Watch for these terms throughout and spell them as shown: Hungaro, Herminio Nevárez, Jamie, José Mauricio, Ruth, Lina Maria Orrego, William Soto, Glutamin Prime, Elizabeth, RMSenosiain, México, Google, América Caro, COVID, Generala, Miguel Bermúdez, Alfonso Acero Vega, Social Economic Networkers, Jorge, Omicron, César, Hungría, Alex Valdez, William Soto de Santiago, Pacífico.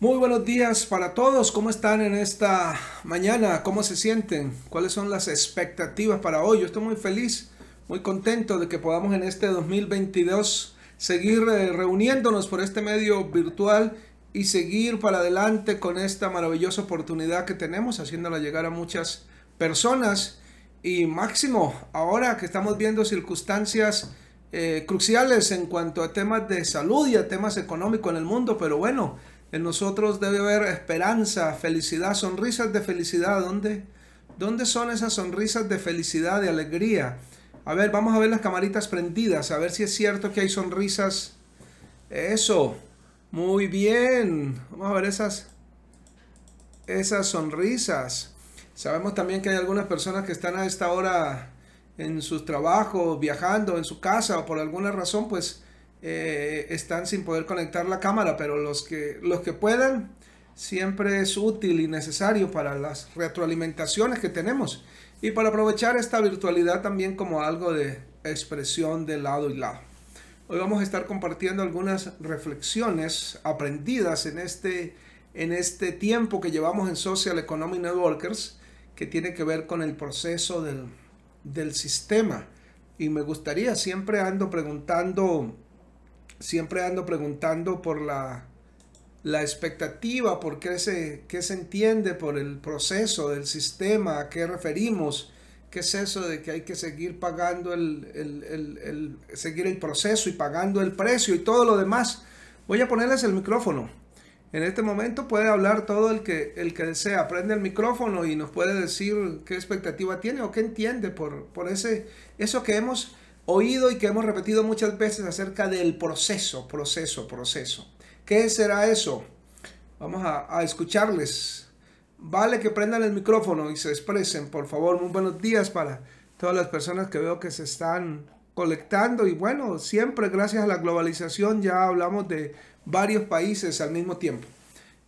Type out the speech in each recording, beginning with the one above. Muy buenos días para todos. ¿Cómo están en esta mañana? ¿Cómo se sienten? ¿Cuáles son las expectativas para hoy? Yo estoy muy feliz, muy contento de que podamos en este 2022 seguir reuniéndonos por este medio virtual y seguir para adelante con esta maravillosa oportunidad que tenemos, haciéndola llegar a muchas personas. Y máximo, ahora que estamos viendo circunstancias cruciales en cuanto a temas de salud y a temas económicos en el mundo, pero bueno, en nosotros debe haber esperanza, felicidad, sonrisas de felicidad. ¿Dónde son esas sonrisas de felicidad, de alegría? A ver, vamos a ver las camaritas prendidas, a ver si es cierto que hay sonrisas. Eso, muy bien. Vamos a ver esas sonrisas. Sabemos también que hay algunas personas que están a esta hora en sus trabajos, viajando, en su casa, o por alguna razón, pues, están sin poder conectar la cámara, pero los que puedan, siempre es útil y necesario para las retroalimentaciones que tenemos y para aprovechar esta virtualidad también como algo de expresión de lado y lado. Hoy vamos a estar compartiendo algunas reflexiones aprendidas en este tiempo que llevamos en Social Economic Networkers, que tiene que ver con el proceso del sistema. Y me gustaría, siempre ando preguntando por la expectativa, por qué se entiende por el proceso del sistema, a qué referimos, qué es eso de que hay que seguir pagando seguir el proceso y pagando el precio y todo lo demás. Voy a ponerles el micrófono. En este momento puede hablar todo el que desea. Prende el micrófono y nos puede decir qué expectativa tiene o qué entiende por eso que hemos oído y que hemos repetido muchas veces acerca del proceso. ¿Qué será eso? Vamos a escucharles. Vale que prendan el micrófono y se expresen, por favor. Muy buenos días para todas las personas que veo que se están colectando. Y bueno, siempre gracias a la globalización ya hablamos de varios países al mismo tiempo.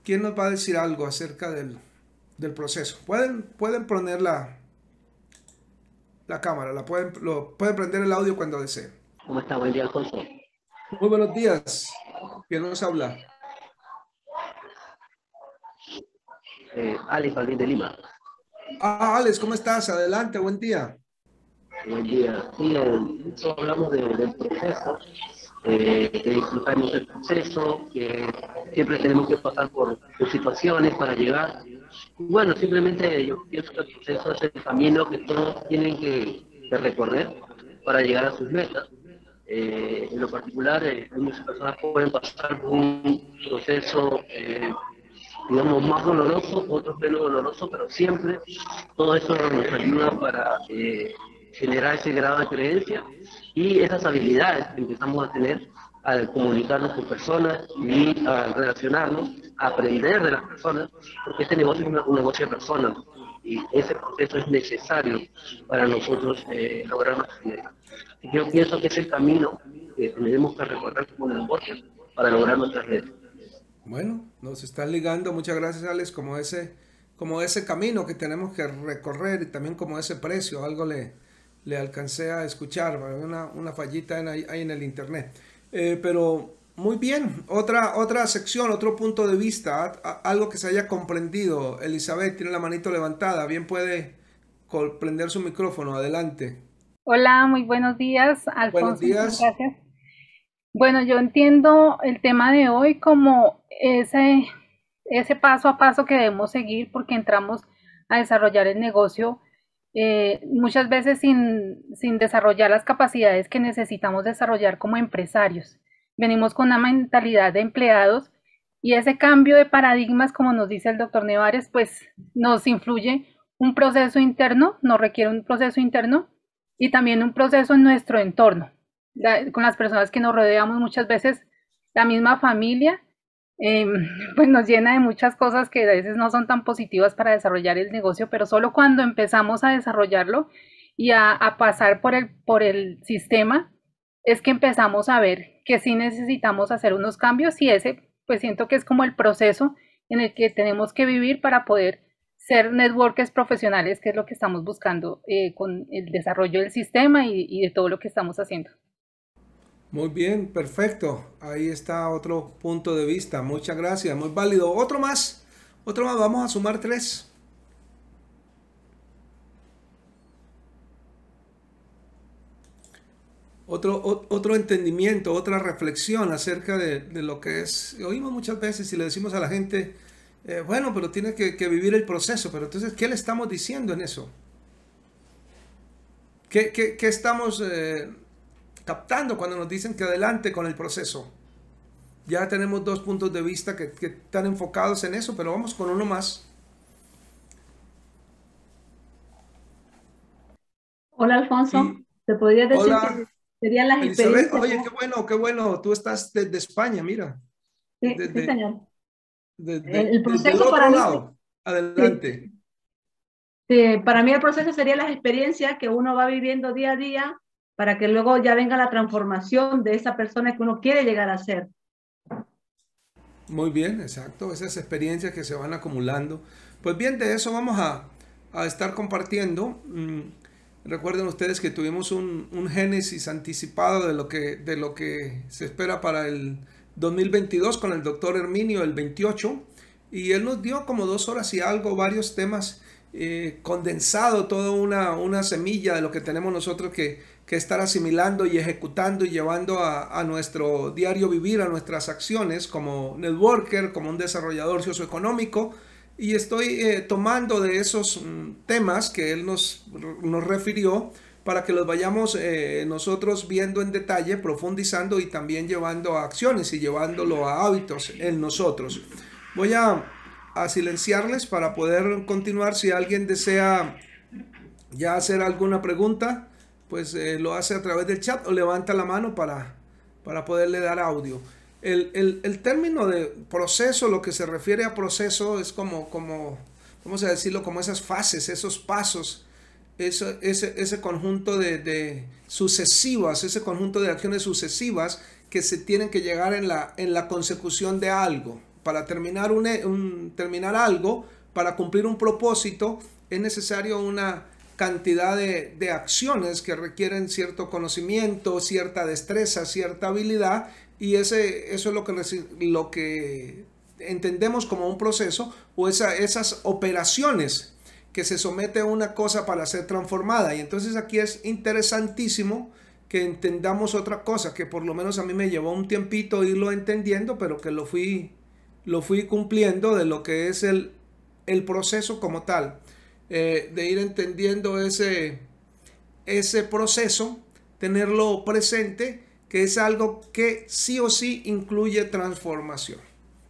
¿Quién nos va a decir algo acerca del proceso? Pueden poner la cámara, pueden prender el audio cuando deseen. ¿Cómo está? Buen día, José. Muy buenos días. ¿Quién nos habla? Alex Valdez de Lima. Ah, Alex, ¿cómo estás? Adelante, buen día. Buen día. Sí, mucho hablamos del proceso, que disfrutamos del proceso, que siempre tenemos que pasar por situaciones para llegar. Bueno, simplemente yo pienso que el proceso es el camino que todos tienen que recorrer para llegar a sus metas. En lo particular, muchas personas pueden pasar por un proceso, digamos, más doloroso, otros menos doloroso, pero siempre todo eso nos ayuda para generar ese grado de creencia y esas habilidades que empezamos a tener al comunicarnos con personas y al relacionarnos, aprender de las personas, porque este negocio es un negocio de personas y ese proceso es necesario para nosotros lograr nuestras metas. Yo pienso que es el camino que tenemos que recorrer como negocio para lograr nuestras metas. Bueno, nos están ligando, muchas gracias Alex, como ese camino que tenemos que recorrer y también como ese precio, algo le alcancé a escuchar, una fallita ahí en el internet. Pero muy bien, otra sección, otro punto de vista, algo que se haya comprendido. Elizabeth tiene la manito levantada, bien puede prender su micrófono, adelante. Hola, muy buenos días, Alfonso. Buenos días. Gracias. Bueno, yo entiendo el tema de hoy como ese paso a paso que debemos seguir porque entramos a desarrollar el negocio muchas veces sin desarrollar las capacidades que necesitamos desarrollar como empresarios. Venimos con una mentalidad de empleados y ese cambio de paradigmas, como nos dice el doctor Nevárez, pues nos influye un proceso interno, nos requiere un proceso interno y también un proceso en nuestro entorno, con las personas que nos rodeamos muchas veces, la misma familia, pues nos llena de muchas cosas que a veces no son tan positivas para desarrollar el negocio, pero solo cuando empezamos a desarrollarlo y a pasar por el sistema es que empezamos a ver que sí necesitamos hacer unos cambios y ese pues siento que es como el proceso en el que tenemos que vivir para poder ser networkers profesionales, que es lo que estamos buscando con el desarrollo del sistema y de todo lo que estamos haciendo. Muy bien, perfecto. Ahí está otro punto de vista. Muchas gracias, muy válido. Otro más, otro más. Vamos a sumar 3. Otro entendimiento, otra reflexión acerca de lo que es. Oímos muchas veces y le decimos a la gente, bueno, pero tiene que vivir el proceso. Pero entonces, ¿qué le estamos diciendo en eso? ¿Qué estamos captando cuando nos dicen que adelante con el proceso? Ya tenemos 2 puntos de vista que están enfocados en eso, pero vamos con uno más. Hola, Alfonso. ¿Te podría decir que serían las experiencias? Oye, qué bueno, tú estás desde España, mira. Sí, sí, señor. El proceso para mí. Adelante. Sí, para mí el proceso serían las experiencias que uno va viviendo día a día para que luego ya venga la transformación de esa persona que uno quiere llegar a ser. Muy bien, exacto. Esas experiencias que se van acumulando. Pues bien, de eso vamos a estar compartiendo. Recuerden ustedes que tuvimos un génesis anticipado de lo que se espera para el 2022 con el doctor Herminio, el 28, y él nos dio como 2 horas y algo, varios temas, condensado toda una semilla de lo que tenemos nosotros que estar asimilando y ejecutando y llevando a nuestro diario vivir, a nuestras acciones como networker, como un desarrollador socioeconómico. Y estoy tomando de esos temas que él nos refirió para que los vayamos nosotros viendo en detalle, profundizando y también llevando a acciones y llevándolo a hábitos en nosotros. Voy a silenciarles para poder continuar. Si alguien desea ya hacer alguna pregunta, pues lo hace a través del chat o levanta la mano para poderle dar audio. El término de proceso, lo que se refiere a proceso es como vamos a decirlo, como esas fases, esos pasos, ese conjunto de sucesivas, ese conjunto de acciones sucesivas que se tienen que llegar en la consecución de algo. Para terminar terminar algo, para cumplir un propósito, es necesario una cantidad de acciones que requieren cierto conocimiento, cierta destreza, cierta habilidad. Y eso es lo que entendemos como un proceso, o esas operaciones que se somete a una cosa para ser transformada. Y entonces aquí es interesantísimo que entendamos otra cosa, que por lo menos a mí me llevó un tiempito irlo entendiendo, pero que lo fui cumpliendo, de lo que es el proceso como tal, de ir entendiendo ese proceso, tenerlo presente, que es algo que sí o sí incluye transformación.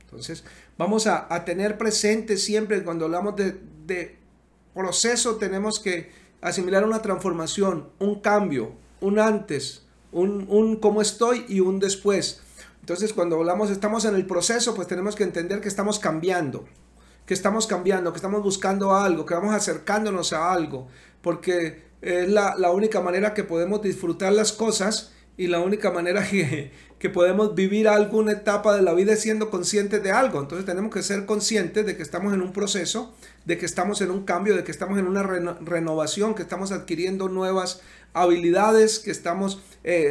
Entonces, vamos a tener presente siempre, cuando hablamos de proceso, tenemos que asimilar una transformación, un cambio, un antes, un cómo estoy y un después. Entonces, cuando hablamos, estamos en el proceso, pues tenemos que entender que estamos cambiando, que estamos buscando algo, que vamos acercándonos a algo, porque es la única manera que podemos disfrutar las cosas. Y la única manera que podemos vivir alguna etapa de la vida es siendo conscientes de algo. Entonces tenemos que ser conscientes de que estamos en un proceso, de que estamos en un cambio, de que estamos en una renovación, que estamos adquiriendo nuevas habilidades, que estamos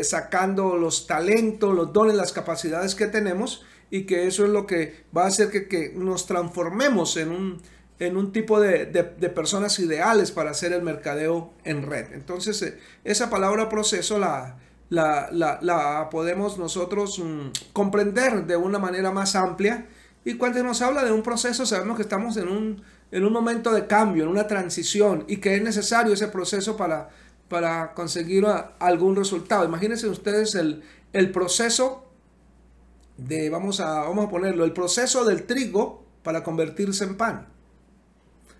sacando los talentos, los dones, las capacidades que tenemos, y que eso es lo que va a hacer que nos transformemos en un tipo de personas ideales para hacer el mercadeo en red. Entonces esa palabra proceso la podemos nosotros comprender de una manera más amplia, y cuando nos habla de un proceso sabemos que estamos en un momento de cambio, en una transición, y que es necesario ese proceso para conseguir algún resultado. Imagínense ustedes el proceso de, vamos a ponerlo, el proceso del trigo para convertirse en pan.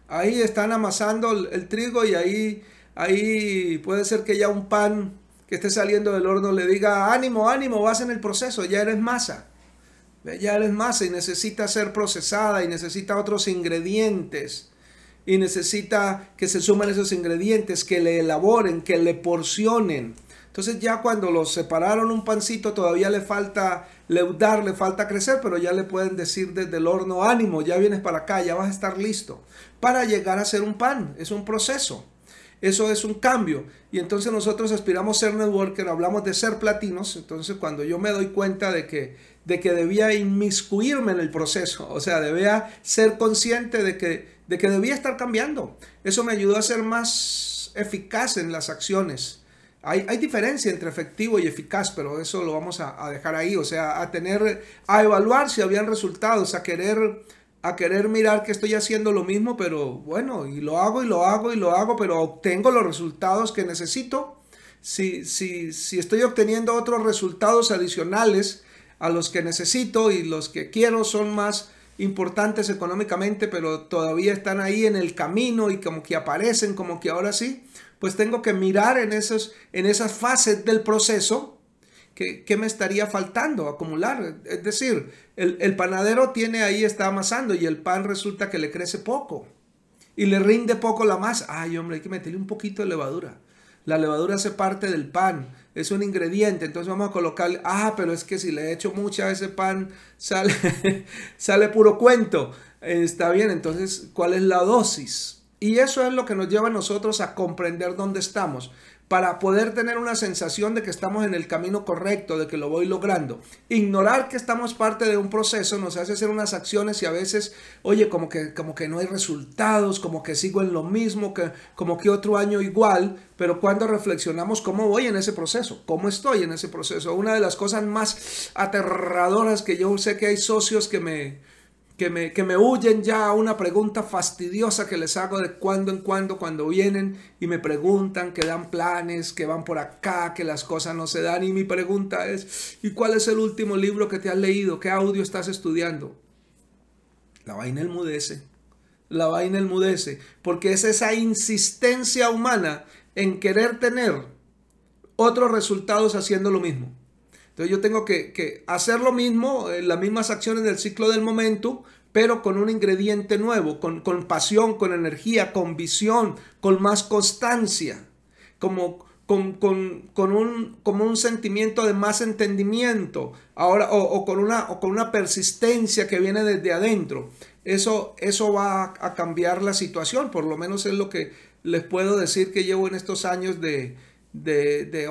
Ahí están amasando el trigo, y ahí puede ser que ya un pan que esté saliendo del horno le diga, ánimo, ánimo, vas en el proceso, ya eres masa. Ya eres masa y necesita ser procesada, y necesita otros ingredientes, y necesita que se sumen esos ingredientes, que le elaboren, que le porcionen. Entonces ya cuando los separaron un pancito, todavía le falta leudar, le falta crecer, pero ya le pueden decir desde el horno, ánimo, ya vienes para acá, ya vas a estar listo para llegar a ser un pan. Es un proceso. eso es un cambio. Y entonces nosotros aspiramos a ser networker, hablamos de ser platinos. Entonces cuando yo me doy cuenta de que debía inmiscuirme en el proceso, o sea, debía ser consciente de que debía estar cambiando, eso me ayudó a ser más eficaz en las acciones. Hay diferencia entre efectivo y eficaz, pero eso lo vamos a dejar ahí. O sea, a evaluar si habían resultados, a querer mirar que estoy haciendo lo mismo, pero bueno, y lo hago, y lo hago, y lo hago, pero obtengo los resultados que necesito. Si estoy obteniendo otros resultados adicionales a los que necesito y los que quiero son más importantes económicamente, pero todavía están ahí en el camino y como que aparecen, como que ahora sí, pues tengo que mirar en esas fases del proceso ¿Qué me estaría faltando acumular? Es decir, el panadero tiene ahí, está amasando y el pan resulta que le crece poco y le rinde poco la masa. Ay, hombre, hay que meterle un poquito de levadura. La levadura hace parte del pan, es un ingrediente, entonces vamos a colocarle. Ah, pero es que si le echo mucha a ese pan sale, sale puro cuento. Está bien, entonces, ¿cuál es la dosis? Y eso es lo que nos lleva a nosotros a comprender dónde estamos, para poder tener una sensación de que estamos en el camino correcto, de que lo voy logrando. Ignorar que estamos parte de un proceso nos hace hacer unas acciones y a veces, oye, como que no hay resultados, como que sigo en lo mismo, como que otro año igual, pero cuando reflexionamos cómo voy en ese proceso, cómo estoy en ese proceso. Una de las cosas más aterradoras que yo sé que hay socios que me huyen ya a una pregunta fastidiosa que les hago de cuando en cuando, cuando vienen y me preguntan que dan planes, que van por acá, que las cosas no se dan. Y mi pregunta es, ¿y cuál es el último libro que te has leído? ¿Qué audio estás estudiando? La vaina enmudece. La vaina enmudece. Porque es esa insistencia humana en querer tener otros resultados haciendo lo mismo. Entonces yo tengo que hacer lo mismo, las mismas acciones del ciclo del momento, pero con un ingrediente nuevo, con pasión, con energía, con visión, con más constancia, como un sentimiento de más entendimiento, ahora, o con una persistencia que viene desde adentro. Eso va a cambiar la situación, por lo menos es lo que les puedo decir que llevo en estos años de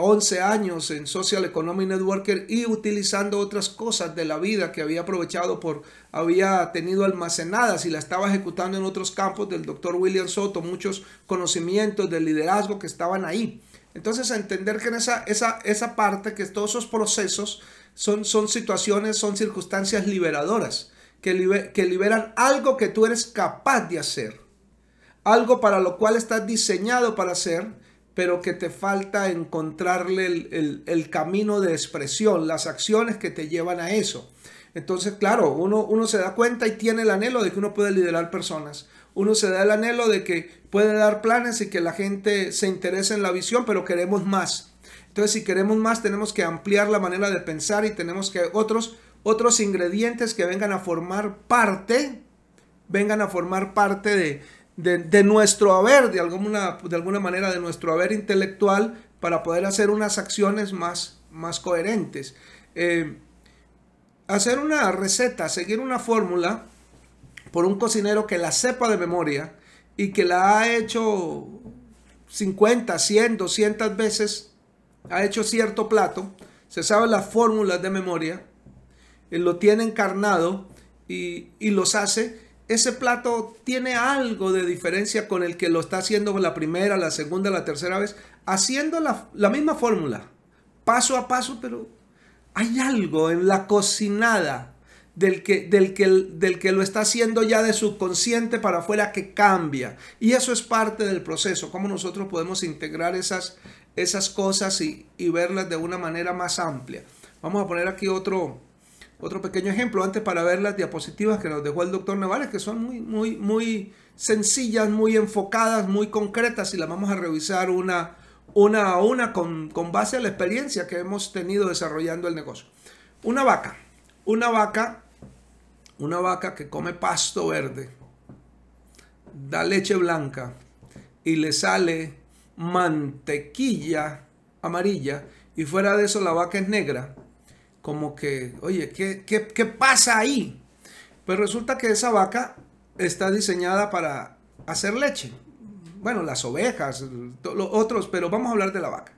11 años en Social Economic Networker y utilizando otras cosas de la vida que había aprovechado había tenido almacenadas y la estaba ejecutando en otros campos del doctor William Soto, muchos conocimientos de liderazgo que estaban ahí. Entonces entender que en esa parte, que todos esos procesos son situaciones, son circunstancias liberadoras, que liberan algo que tú eres capaz de hacer, algo para lo cual estás diseñado para hacer, pero que te falta encontrarle el camino de expresión, las acciones que te llevan a eso. Entonces, claro, uno se da cuenta y tiene el anhelo de que uno puede liderar personas. Uno se da el anhelo de que puede dar planes y que la gente se interese en la visión, pero queremos más. Entonces, si queremos más, tenemos que ampliar la manera de pensar y tenemos que otros ingredientes que vengan a formar parte de nuestro haber, de alguna manera, de nuestro haber intelectual, para poder hacer unas acciones más coherentes. Hacer una receta, seguir una fórmula por un cocinero que la sepa de memoria y que la ha hecho 50, 100, 200 veces, ha hecho cierto plato, se sabe las fórmulas de memoria, lo tiene encarnado y los hace. Ese plato tiene algo de diferencia con el que lo está haciendo la primera, la segunda, la tercera vez, haciendo la misma fórmula, paso a paso, pero hay algo en la cocinada del que lo está haciendo ya de subconsciente para afuera que cambia. Y eso es parte del proceso, cómo nosotros podemos integrar esas cosas y verlas de una manera más amplia. Vamos a poner aquí otro pequeño ejemplo antes para ver las diapositivas que nos dejó el doctor Nevárez, que son muy sencillas, muy enfocadas, muy concretas, y las vamos a revisar una a una con base a la experiencia que hemos tenido desarrollando el negocio. Una vaca que come pasto verde, da leche blanca y le sale mantequilla amarilla, y fuera de eso la vaca es negra. Como que, oye, ¿qué pasa ahí? Pues resulta que esa vaca está diseñada para hacer leche. bueno, las ovejas, los otros, pero vamos a hablar de la vaca.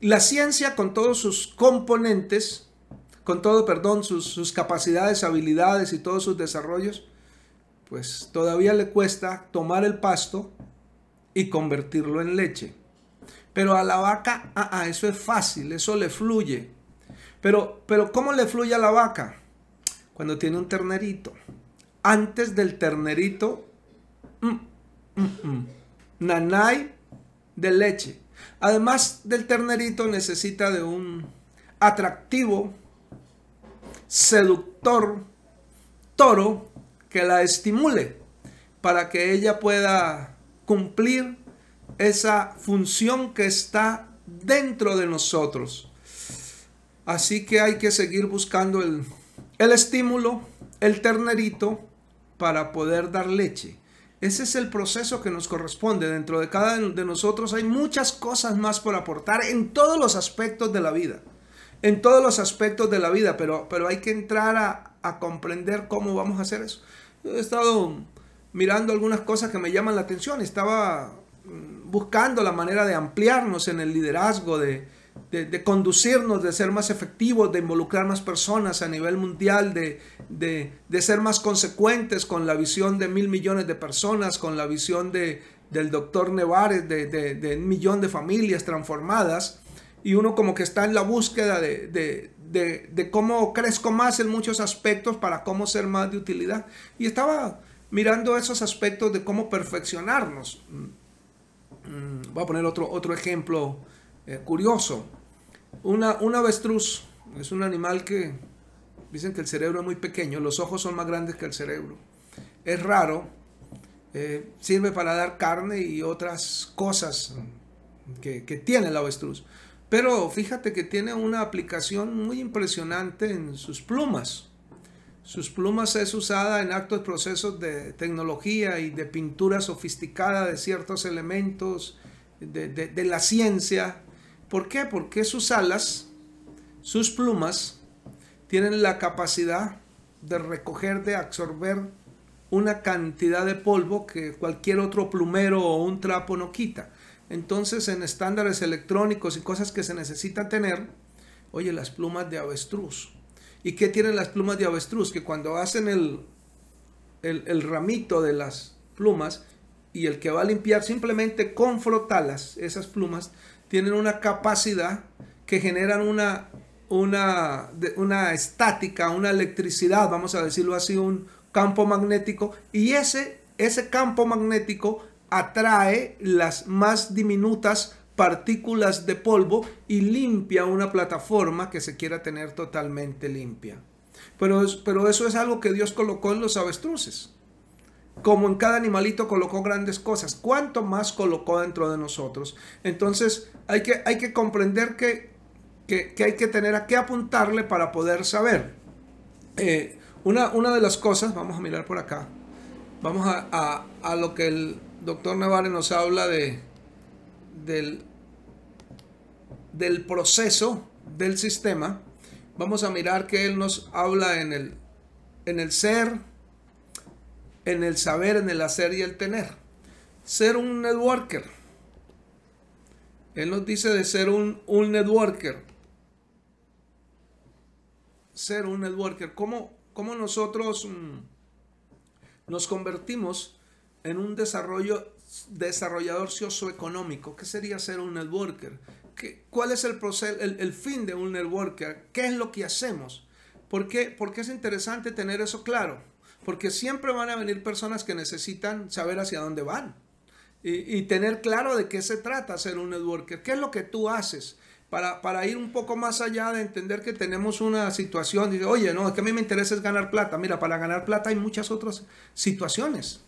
La ciencia con todos sus componentes, con todo, perdón, sus capacidades, habilidades y todos sus desarrollos, pues todavía le cuesta tomar el pasto y convertirlo en leche. Pero a la vaca, eso es fácil, eso le fluye. Pero ¿cómo le fluye a la vaca? Cuando tiene un ternerito. Antes del ternerito, nanay de leche. Además del ternerito, necesita de un atractivo, seductor toro que la estimule para que ella pueda cumplir esa función que está dentro de nosotros. Así que hay que seguir buscando el estímulo, el ternerito, para poder dar leche. Ese es el proceso que nos corresponde. Dentro de cada uno de nosotros hay muchas cosas más por aportar en todos los aspectos de la vida. En todos los aspectos de la vida, pero hay que entrar a comprender cómo vamos a hacer eso. Yo he estado mirando algunas cosas que me llaman la atención. Estaba buscando la manera de ampliarnos en el liderazgo, de conducirnos, de ser más efectivos, de involucrar más personas a nivel mundial, de ser más consecuentes con la visión de 1.000 millones de personas, con la visión del doctor Nevárez, de 1 millón de familias transformadas, y uno como que está en la búsqueda de cómo crezco más en muchos aspectos para cómo ser más de utilidad. Y estaba mirando esos aspectos de cómo perfeccionarnos. Voy a poner otro ejemplo curioso. Un avestruz es un animal que dicen que el cerebro es muy pequeño, los ojos son más grandes que el cerebro. Es raro, sirve para dar carne y otras cosas que tiene el avestruz. Pero fíjate que tiene una aplicación muy impresionante en sus plumas. Sus plumas es usada en altos procesos de tecnología y de pintura sofisticada de ciertos elementos de la ciencia. ¿Por qué? Porque sus alas, sus plumas, tienen la capacidad de recoger, de absorber una cantidad de polvo que cualquier otro plumero o un trapo no quita. Entonces, en estándares electrónicos y cosas que se necesitan tener, oye, las plumas de avestruz. ¿Y qué tienen las plumas de avestruz? Que cuando hacen el ramito de las plumas y el que va a limpiar simplemente con frotalas, esas plumas tienen una capacidad que generan una estática, una electricidad, vamos a decirlo así, un campo magnético, y ese campo magnético atrae las más diminutas partículas de polvo y limpia una plataforma que se quiera tener totalmente limpia. Pero eso es algo que Dios colocó en los avestruces. Como en cada animalito colocó grandes cosas, ¿cuánto más colocó dentro de nosotros? Entonces hay que comprender que hay que tener a qué apuntarle para poder saber. Una de las cosas, vamos a mirar por acá, vamos a lo que el doctor Nevárez nos habla del proceso del sistema. Vamos a mirar que él nos habla en el ser, en el saber, en el hacer y el tener. Ser un networker. Él nos dice de ser un networker. Ser un networker. ¿Cómo nosotros nos convertimos en un desarrollador socioeconómico? ¿Qué sería ser un networker? ¿Cuál es el proceso, el fin de un networker? ¿Qué es lo que hacemos? Porque es interesante tener eso claro. Porque siempre van a venir personas que necesitan saber hacia dónde van y tener claro de qué se trata ser un networker. ¿Qué es lo que tú haces? Para ir un poco más allá de entender que tenemos una situación. Dice, oye, no, es que a mí me interesa es ganar plata. Mira, para ganar plata hay muchas otras situaciones.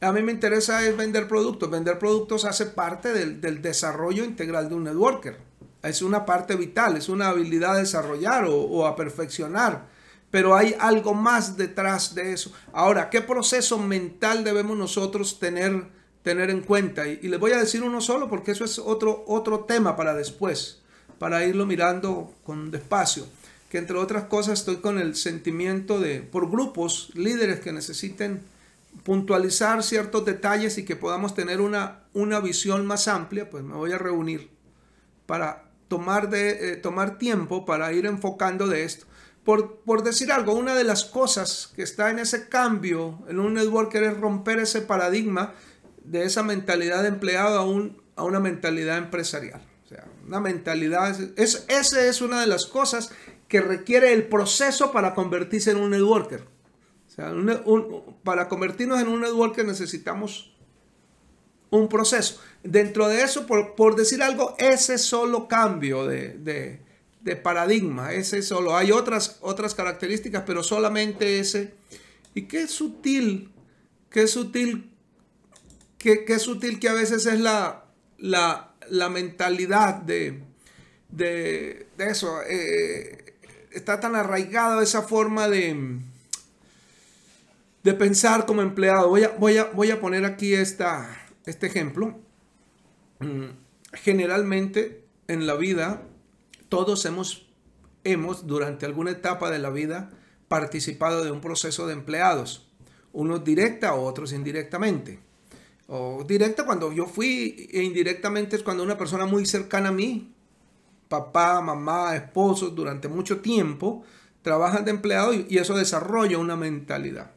A mí me interesa es vender productos. Vender productos hace parte del desarrollo integral de un networker. Es una parte vital, es una habilidad a desarrollar o a perfeccionar. Pero hay algo más detrás de eso. Ahora, ¿qué proceso mental debemos nosotros tener en cuenta? Y les voy a decir uno solo porque eso es otro tema para después, para irlo mirando con despacio. Que entre otras cosas estoy con el sentimiento por grupos, líderes que necesiten puntualizar ciertos detalles y que podamos tener una visión más amplia, pues me voy a reunir para tomar tiempo para ir enfocando de esto. Por decir algo, una de las cosas que está en ese cambio en un networker es romper ese paradigma de esa mentalidad de empleado a una mentalidad empresarial. O sea, una mentalidad, esa es una de las cosas que requiere el proceso para convertirse en un networker. O sea, para convertirnos en un networker necesitamos un proceso. Dentro de eso, por decir algo, ese solo cambio de paradigma, ese solo. Hay otras características, pero solamente ese. Y qué sutil que a veces es la mentalidad de eso. Está tan arraigada esa forma de pensar como empleado. Voy a poner aquí este ejemplo. Generalmente en la vida todos hemos durante alguna etapa de la vida participado de un proceso de empleados, unos directa, otros indirectamente. O directa cuando yo fui, e indirectamente es cuando una persona muy cercana a mí, papá, mamá, esposos, durante mucho tiempo trabajan de empleado y eso desarrolla una mentalidad.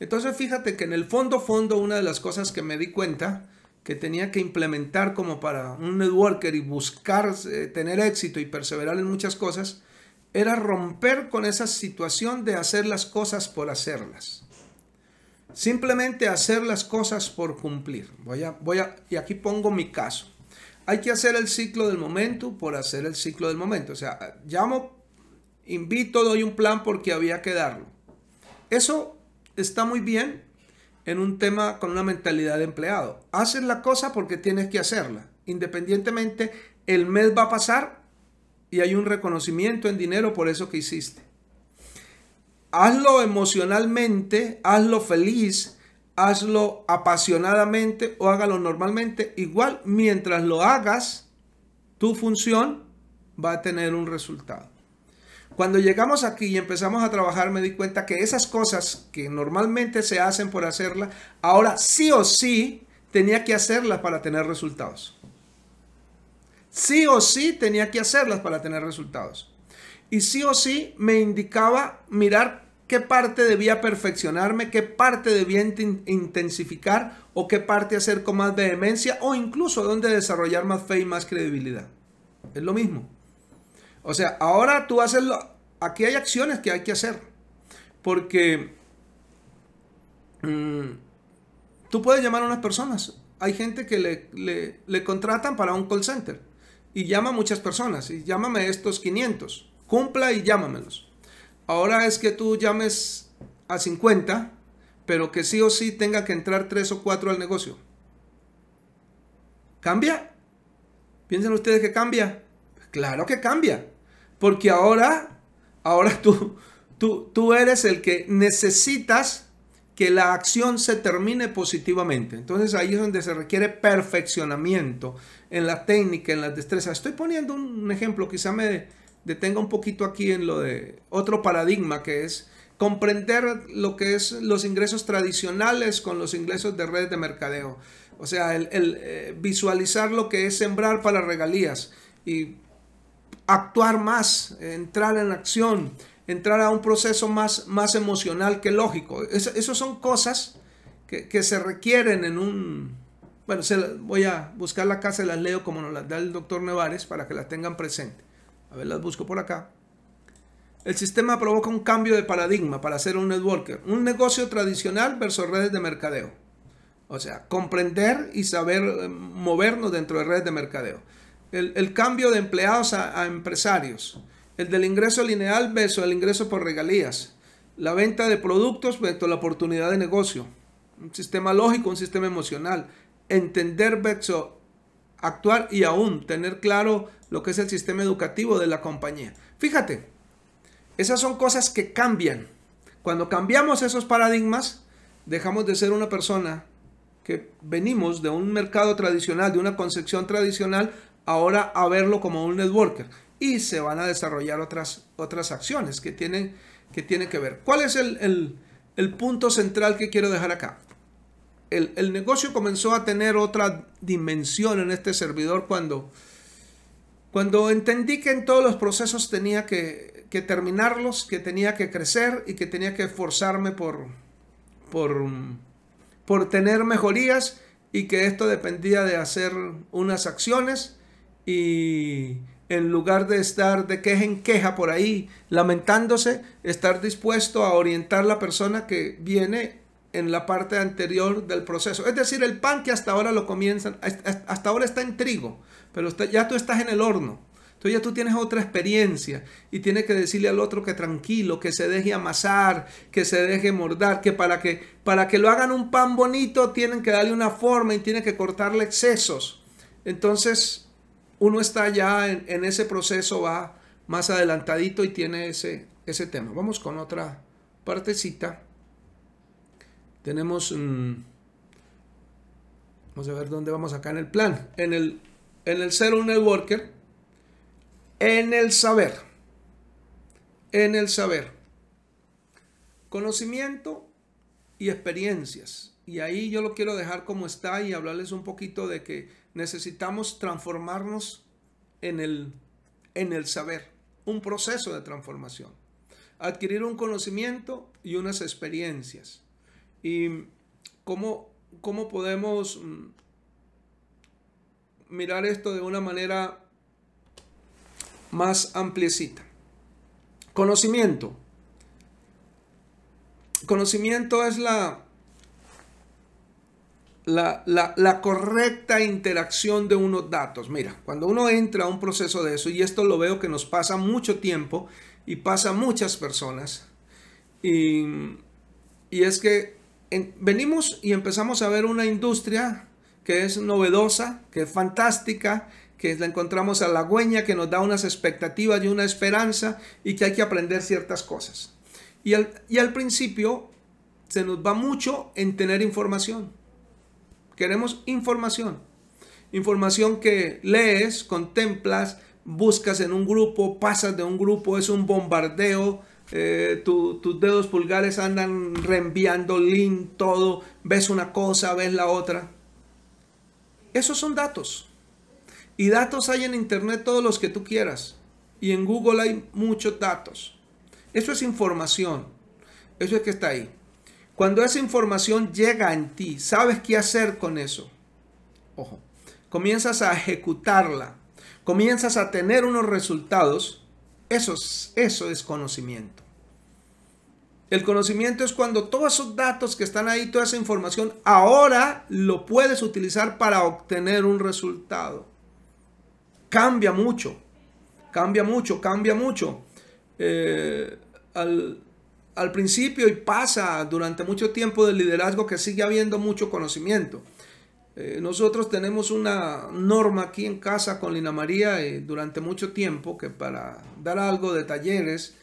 Entonces fíjate que en el fondo, una de las cosas que me di cuenta que tenía que implementar como para un networker y buscar tener éxito y perseverar en muchas cosas, era romper con esa situación de hacer las cosas por hacerlas. Simplemente hacer las cosas por cumplir. Y aquí pongo mi caso. Hay que hacer el ciclo del momento por hacer el ciclo del momento. O sea, llamo, invito, doy un plan porque había que darlo. Eso está muy bien en un tema con una mentalidad de empleado. Haces la cosa porque tienes que hacerla. Independientemente, el mes va a pasar y hay un reconocimiento en dinero por eso que hiciste. Hazlo emocionalmente, hazlo feliz, hazlo apasionadamente o hágalo normalmente. Igual, mientras lo hagas, tu función va a tener un resultado. Cuando llegamos aquí y empezamos a trabajar, me di cuenta que esas cosas que normalmente se hacen por hacerlas, ahora sí o sí tenía que hacerlas para tener resultados. Sí o sí tenía que hacerlas para tener resultados. Y sí o sí me indicaba mirar qué parte debía perfeccionarme, qué parte debía intensificar o qué parte hacer con más vehemencia o incluso dónde desarrollar más fe y más credibilidad. Es lo mismo. O sea, ahora tú haces aquí hay acciones que hay que hacer. Porque tú puedes llamar a unas personas. Hay gente que le contratan para un call center. Y llama a muchas personas. Y llámame estos 500. Cumpla y llámamelos. Ahora es que tú llames a 50. Pero que sí o sí tenga que entrar 3 o 4 al negocio. ¿Cambia? ¿Piensan ustedes que cambia? Claro que cambia. Porque ahora tú eres el que necesitas que la acción se termine positivamente. Entonces ahí es donde se requiere perfeccionamiento en la técnica, en las destrezas. Estoy poniendo un ejemplo, quizá me detenga un poquito aquí en lo de otro paradigma que es comprender lo que es los ingresos tradicionales con los ingresos de redes de mercadeo. O sea, visualizar lo que es sembrar para regalías y actuar más, entrar en acción, entrar a un proceso más emocional que lógico. Esas son cosas que se requieren en un... Bueno, voy a buscar la casa y las leo como nos las da el doctor Nevárez para que las tengan presente. A ver, las busco por acá. El sistema provoca un cambio de paradigma para ser un networker. Un negocio tradicional versus redes de mercadeo. O sea, comprender y saber movernos dentro de redes de mercadeo. El cambio de empleados a empresarios, el del ingreso lineal versus el ingreso por regalías, la venta de productos versus la oportunidad de negocio, un sistema lógico, un sistema emocional, entender versus actuar y aún tener claro lo que es el sistema educativo de la compañía. Fíjate, esas son cosas que cambian. Cuando cambiamos esos paradigmas, dejamos de ser una persona que venimos de un mercado tradicional, de una concepción tradicional, ahora a verlo como un networker y se van a desarrollar otras acciones que tienen que ver. ¿Cuál es el punto central que quiero dejar acá. El negocio comenzó a tener otra dimensión en este servidor cuando entendí que en todos los procesos tenía que terminarlos, que tenía que crecer y que tenía que esforzarme por tener mejorías, y que esto dependía de hacer unas acciones, y en lugar de estar de queja en queja por ahí lamentándose, estar dispuesto a orientar la persona que viene en la parte anterior del proceso. Es decir, el pan que hasta ahora lo comienzan, hasta ahora está en trigo, pero ya tú estás en el horno. Entonces ya tú tienes otra experiencia y tienes que decirle al otro que tranquilo, que se deje amasar, que se deje mordar, que para que lo hagan un pan bonito tienen que darle una forma y tienen que cortarle excesos. Entonces uno está ya en ese proceso, va más adelantadito y tiene ese tema. Vamos con otra partecita. Tenemos, vamos a ver dónde vamos acá en el plan. En el Zero Networker, en el saber, conocimiento y experiencias. Y ahí yo lo quiero dejar como está y hablarles un poquito de que necesitamos transformarnos en el saber, un proceso de transformación, adquirir un conocimiento y unas experiencias. Y cómo podemos mirar esto de una manera más ampliecita. Conocimiento. Conocimiento es la correcta interacción de unos datos. Mira, cuando uno entra a un proceso de eso, y esto lo veo que nos pasa mucho tiempo y pasa a muchas personas, y es que venimos y empezamos a ver una industria que es novedosa, que es fantástica, que la encontramos halagüeña, que nos da unas expectativas y una esperanza, y que hay que aprender ciertas cosas. Y al principio se nos va mucho en tener información. Queremos información. Información que lees, contemplas, buscas en un grupo, pasas de un grupo, es un bombardeo. Tus dedos pulgares andan reenviando link, todo, ves una cosa, ves la otra. Esos son datos, y datos hay en internet todos los que tú quieras, y en Google hay muchos datos. Eso es información, eso es que está ahí. Cuando esa información llega en ti, sabes qué hacer con eso. Ojo, comienzas a ejecutarla, comienzas a tener unos resultados. Eso es conocimiento. El conocimiento es cuando todos esos datos que están ahí, toda esa información, ahora lo puedes utilizar para obtener un resultado. Cambia mucho, cambia mucho, cambia mucho. Al principio, y pasa durante mucho tiempo del liderazgo, que sigue habiendo mucho conocimiento. Nosotros tenemos una norma aquí en casa con Lina María durante mucho tiempo, que para dar algo de talleres,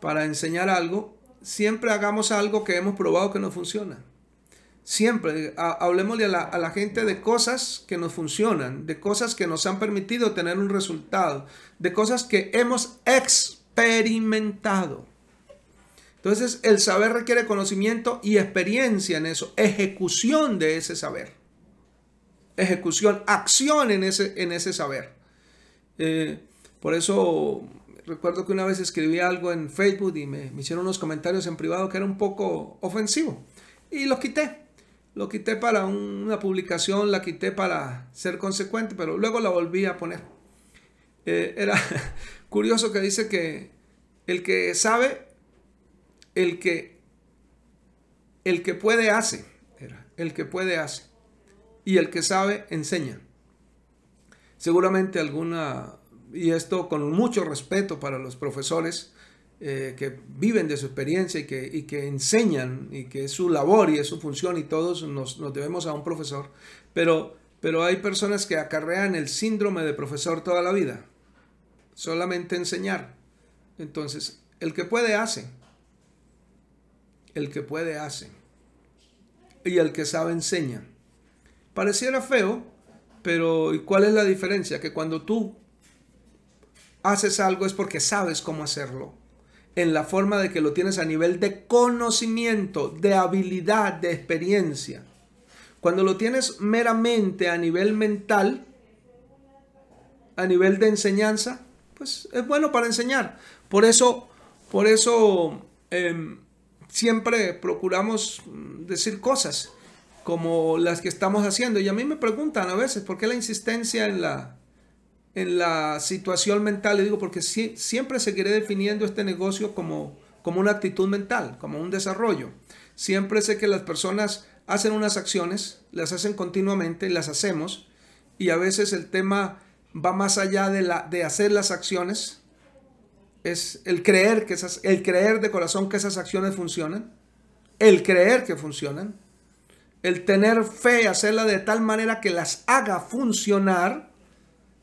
para enseñar algo, siempre hagamos algo que hemos probado que nos funciona. Siempre hablemosle a la gente de cosas que nos funcionan, de cosas que nos han permitido tener un resultado, de cosas que hemos experimentado. Entonces el saber requiere conocimiento y experiencia en eso, ejecución de ese saber. Ejecución, acción en ese saber. Por eso recuerdo que una vez escribí algo en Facebook y me hicieron unos comentarios en privado que era un poco ofensivo. Y los quité. Lo quité para una publicación, la quité para ser consecuente, pero luego la volví a poner. Era curioso que dice que el que sabe, el que puede hace. Era, el que puede hace. Y el que sabe, enseña. Seguramente alguna, y esto con mucho respeto para los profesores que viven de su experiencia y que enseñan, y que es su labor y es su función, y todos nos debemos a un profesor, pero hay personas que acarrean el síndrome de profesor toda la vida. Solamente enseñar. Entonces, el que puede, hace. El que puede, hace. Y el que sabe, enseña. Pareciera feo, pero ¿y cuál es la diferencia? Que cuando tú haces algo es porque sabes cómo hacerlo. en la forma de que lo tienes a nivel de conocimiento, de habilidad, de experiencia. Cuando lo tienes meramente a nivel mental, a nivel de enseñanza, pues es bueno para enseñar. Por eso siempre procuramos decir cosas como las que estamos haciendo. Y a mí me preguntan a veces, ¿por qué la insistencia en la situación mental? Le digo, porque siempre seguiré definiendo este negocio como una actitud mental, como un desarrollo. Siempre sé que las personas hacen unas acciones, las hacen continuamente, las hacemos, y a veces el tema va más allá de hacer las acciones. Es el creer de corazón que esas acciones funcionan, el creer que funcionan, el tener fe, hacerla de tal manera que las haga funcionar,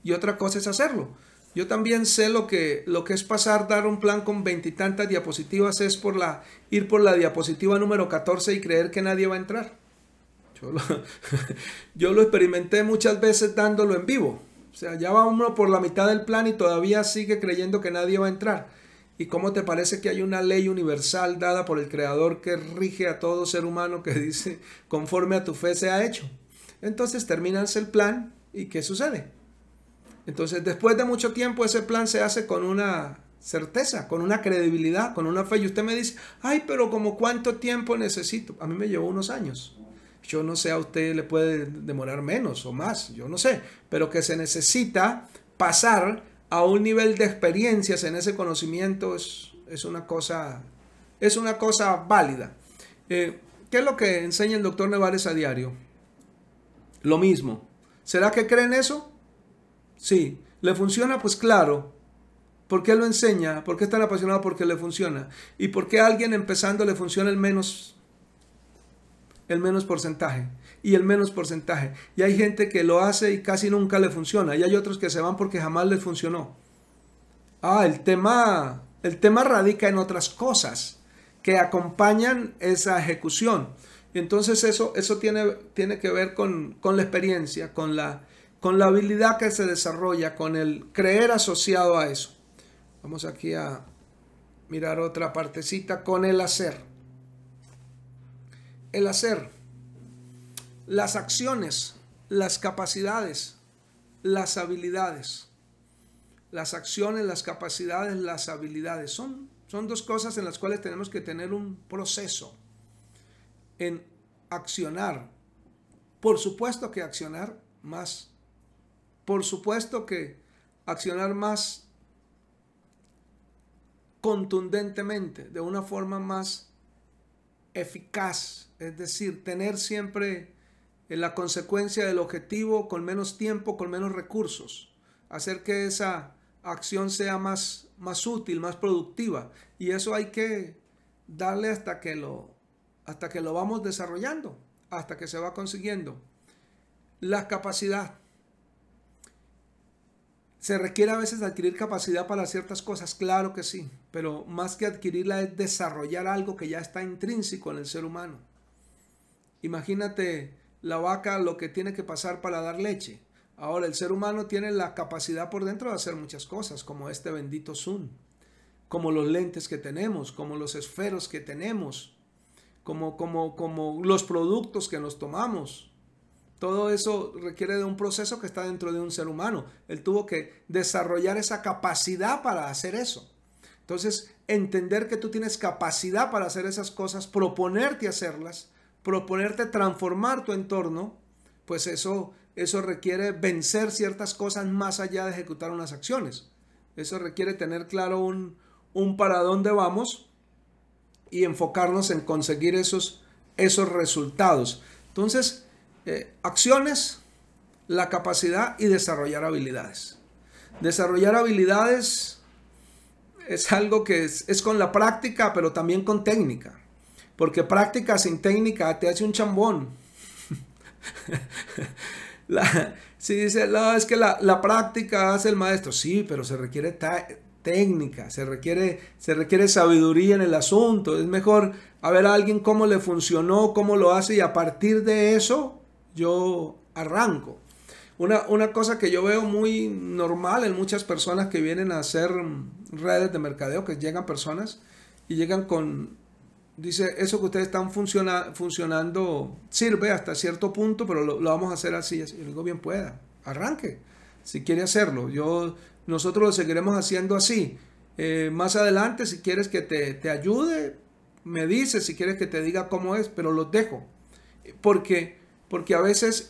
y otra cosa es hacerlo. Yo también sé lo que es pasar, dar un plan con 20 y tantas diapositivas, es ir por la diapositiva número 14 y creer que nadie va a entrar. Yo lo experimenté muchas veces dándolo en vivo. O sea, ya va uno por la mitad del plan y todavía sigue creyendo que nadie va a entrar. ¿Y cómo te parece que hay una ley universal dada por el Creador que rige a todo ser humano que dice, conforme a tu fe se ha hecho? Entonces terminas el plan y ¿qué sucede? Entonces, después de mucho tiempo, ese plan se hace con una certeza, con una credibilidad, con una fe. Y usted me dice, ay, pero ¿como cuánto tiempo necesito? A mí me llevó unos años. Yo no sé, a usted le puede demorar menos o más, yo no sé. Pero que se necesita pasar a un nivel de experiencias en ese conocimiento es una cosa válida. ¿Qué es lo que enseña el doctor Nevárez a diario? Lo mismo. ¿Será que creen eso? Sí. ¿Le funciona? Pues claro. ¿Por qué lo enseña? ¿Por qué es tan apasionado? Porque le funciona. ¿Y por qué a alguien empezando le funciona el menos porcentaje? Y el menos porcentaje. Y hay gente que lo hace y casi nunca le funciona. Y hay otros que se van porque jamás les funcionó. Ah, el tema radica en otras cosas que acompañan esa ejecución. Y entonces eso tiene que ver con la experiencia, con la habilidad que se desarrolla, con el creer asociado a eso. Vamos aquí a mirar otra partecita con el hacer. El hacer, las acciones, las capacidades, las habilidades. Las acciones, las capacidades, las habilidades. Son dos cosas en las cuales tenemos que tener un proceso en accionar. Por supuesto que accionar más. Por supuesto que accionar más contundentemente, de una forma más eficaz. Es decir, tener siempre la consecuencia del objetivo con menos tiempo, con menos recursos. Hacer que esa acción sea más útil, más productiva. Y eso hay que darle hasta que lo vamos desarrollando, hasta que se va consiguiendo. La capacidad. ¿Se requiere a veces adquirir capacidad para ciertas cosas? Claro que sí, pero más que adquirirla es desarrollar algo que ya está intrínseco en el ser humano. Imagínate la vaca lo que tiene que pasar para dar leche. Ahora, el ser humano tiene la capacidad por dentro de hacer muchas cosas, como este bendito Zoom, como los lentes que tenemos, como los esferos que tenemos, como los productos que nos tomamos. Todo eso requiere de un proceso que está dentro de un ser humano. Él tuvo que desarrollar esa capacidad para hacer eso. Entonces, entender que tú tienes capacidad para hacer esas cosas, proponerte hacerlas, proponerte transformar tu entorno, pues eso requiere vencer ciertas cosas más allá de ejecutar unas acciones. Eso requiere tener claro un para dónde vamos y enfocarnos en conseguir esos resultados. Entonces, acciones, la capacidad y desarrollar habilidades. Desarrollar habilidades es algo que es con la práctica, pero también con técnica. Porque práctica sin técnica te hace un chambón. Si dice, no, es que la práctica hace el maestro. Sí, pero se requiere técnica, se requiere sabiduría en el asunto. Es mejor a ver a alguien cómo le funcionó, cómo lo hace, y a partir de eso yo arranco. Una cosa que yo veo muy normal en muchas personas que vienen a hacer redes de mercadeo, que llegan personas y llegan con... Dice, eso que ustedes están funcionando sirve hasta cierto punto, pero lo vamos a hacer así. Yo digo, bien pueda, arranque, si quiere hacerlo. Nosotros lo seguiremos haciendo así. Más adelante, si quieres que te ayude, me dices, si quieres que te diga cómo es, pero los dejo. Porque a veces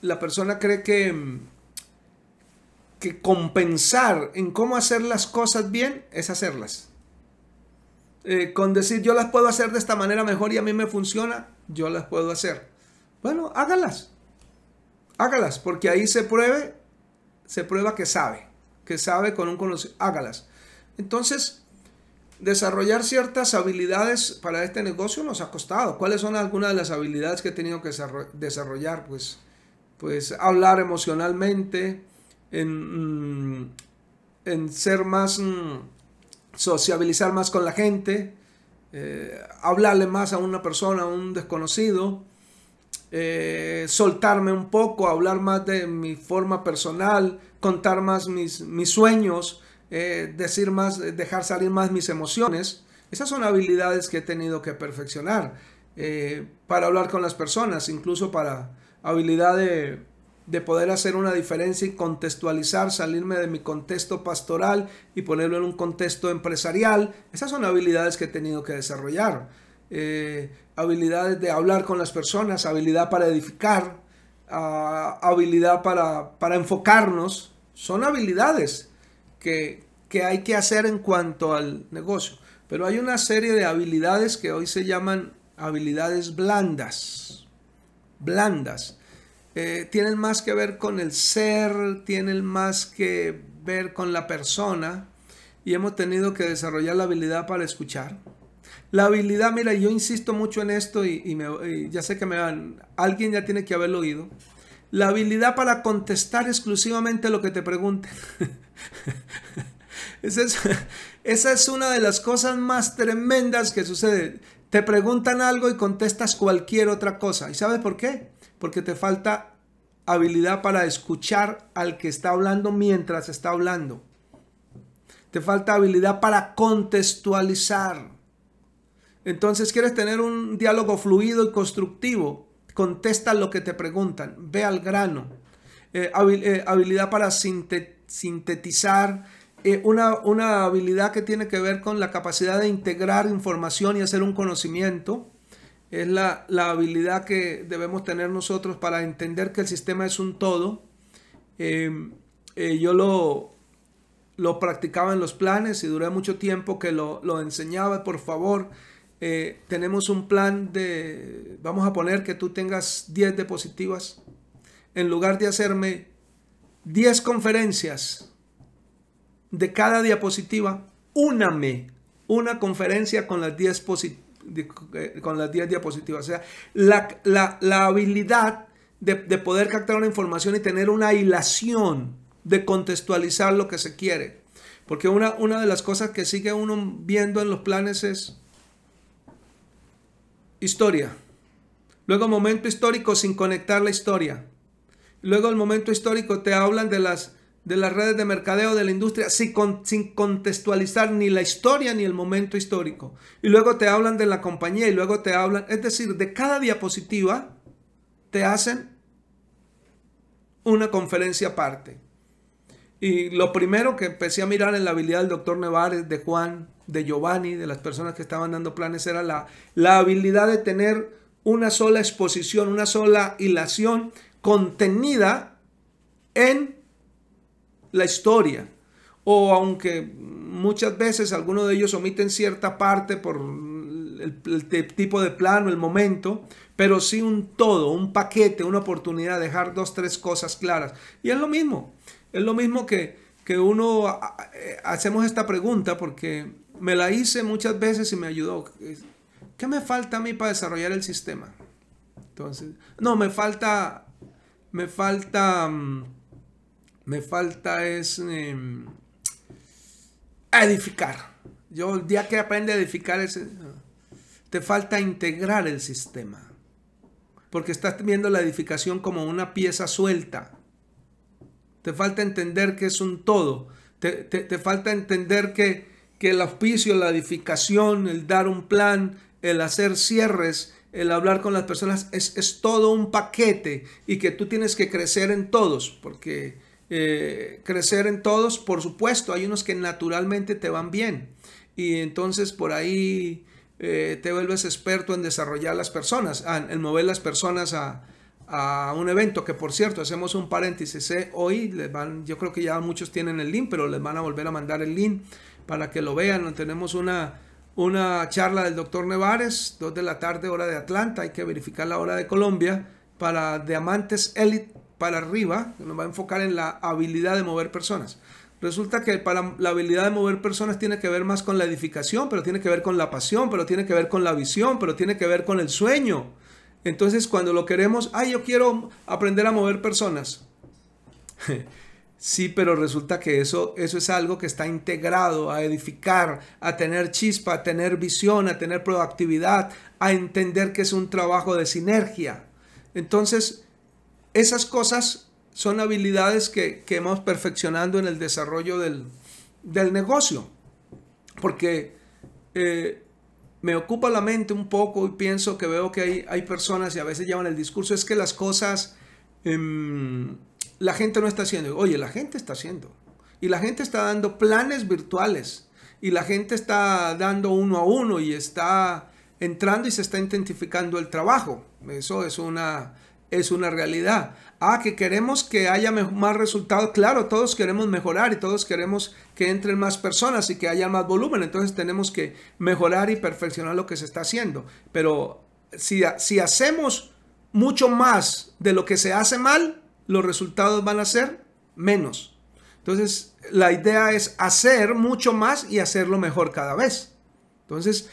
la persona cree que compensar en cómo hacer las cosas bien es hacerlas. Con decir yo las puedo hacer de esta manera mejor y a mí me funciona, yo las puedo hacer. Bueno, hágalas. Hágalas, porque ahí se prueba que sabe con un conocimiento. Hágalas. Entonces, desarrollar ciertas habilidades para este negocio nos ha costado. ¿Cuáles son algunas de las habilidades que he tenido que desarrollar? Pues hablar emocionalmente, en ser más... sociabilizar más con la gente, hablarle más a una persona, a un desconocido, soltarme un poco, hablar más de mi forma personal, contar más mis sueños, decir más, dejar salir más mis emociones. Esas son habilidades que he tenido que perfeccionar para hablar con las personas, incluso para habilidad de poder hacer una diferencia y contextualizar, salirme de mi contexto pastoral y ponerlo en un contexto empresarial. Esas son habilidades que he tenido que desarrollar. Habilidades de hablar con las personas, habilidad para edificar, habilidad para enfocarnos. Son habilidades que hay que hacer en cuanto al negocio. Pero hay una serie de habilidades que hoy se llaman habilidades blandas. Blandas. Tienen más que ver con el ser, tienen más que ver con la persona, y hemos tenido que desarrollar la habilidad para escuchar. La habilidad, mira, yo insisto mucho en esto y ya sé que alguien ya tiene que haberlo oído. La habilidad para contestar exclusivamente lo que te pregunten. Esa es una de las cosas más tremendas que sucede. Te preguntan algo y contestas cualquier otra cosa. ¿Y sabes por qué? Porque te falta habilidad para escuchar al que está hablando mientras está hablando. Te falta habilidad para contextualizar. Entonces, ¿quieres tener un diálogo fluido y constructivo? Contesta lo que te preguntan. Ve al grano. Habilidad para sintetizar. Una habilidad que tiene que ver con la capacidad de integrar información y hacer un conocimiento. Es la habilidad que debemos tener nosotros para entender que el sistema es un todo. Yo lo practicaba en los planes y duré mucho tiempo que lo enseñaba. Por favor, tenemos un plan de... Vamos a poner que tú tengas 10 diapositivas. En lugar de hacerme 10 conferencias de cada diapositiva, úname una conferencia con las 10 diapositivas. O sea, la habilidad de poder captar una información y tener una hilación, de contextualizar lo que se quiere. Porque una de las cosas que sigue uno viendo en los planes es historia. Luego momento histórico sin conectar la historia. Luego el momento histórico te hablan de las redes de mercadeo, de la industria, sin contextualizar ni la historia ni el momento histórico. Y luego te hablan de la compañía y luego te hablan... Es decir, de cada diapositiva te hacen una conferencia aparte. Y lo primero que empecé a mirar en la habilidad del doctor Nevárez, de Juan, de Giovanni, de las personas que estaban dando planes, era la habilidad de tener una sola exposición, una sola hilación contenida en... la historia. O aunque muchas veces algunos de ellos omiten cierta parte por el tipo de plano, el momento, pero sí un todo, un paquete, una oportunidad de dejar 2 o 3 cosas claras. Y es lo mismo que uno hacemos esta pregunta, porque me la hice muchas veces y me ayudó. ¿Qué me falta a mí para desarrollar el sistema? Entonces, no, me falta es edificar. Yo el día que aprende a edificar es... Te falta integrar el sistema. Porque estás viendo la edificación como una pieza suelta. te falta entender que es un todo, te falta entender que el auspicio, la edificación, el dar un plan, el hacer cierres, el hablar con las personas es todo un paquete y que tú tienes que crecer en todos, porque crecer en todos, por supuesto, hay unos que naturalmente te van bien y entonces por ahí te vuelves experto en desarrollar las personas, en mover las personas a un evento, que por cierto, hacemos un paréntesis, hoy les van, yo creo que ya muchos tienen el link, pero les van a volver a mandar el link para que lo vean. Tenemos una charla del doctor Nevárez, 2 de la tarde hora de Atlanta, hay que verificar la hora de Colombia, para diamantes élite para arriba, que nos va a enfocar en la habilidad de mover personas. Resulta que para la habilidad de mover personas tiene que ver más con la edificación, pero tiene que ver con la pasión, pero tiene que ver con la visión, pero tiene que ver con el sueño. Entonces cuando lo queremos, yo quiero aprender a mover personas. Sí, pero resulta que eso es algo que está integrado a edificar, a tener chispa, a tener visión, a tener proactividad, a entender que es un trabajo de sinergia. Entonces, esas cosas son habilidades que vamos perfeccionando en el desarrollo del negocio. Porque me ocupa la mente un poco y pienso que veo que hay personas y a veces llevan el discurso, es que las cosas... la gente no está haciendo. Oye, la gente está haciendo. Y la gente está dando planes virtuales. Y la gente está dando uno a uno y está entrando y se está intensificando el trabajo. Eso es una realidad. Que queremos que haya más resultados. Claro, todos queremos mejorar y todos queremos que entren más personas y que haya más volumen. Entonces tenemos que mejorar y perfeccionar lo que se está haciendo. Pero si hacemos mucho más de lo que se hace mal, los resultados van a ser menos. Entonces, la idea es hacer mucho más y hacerlo mejor cada vez. Entonces,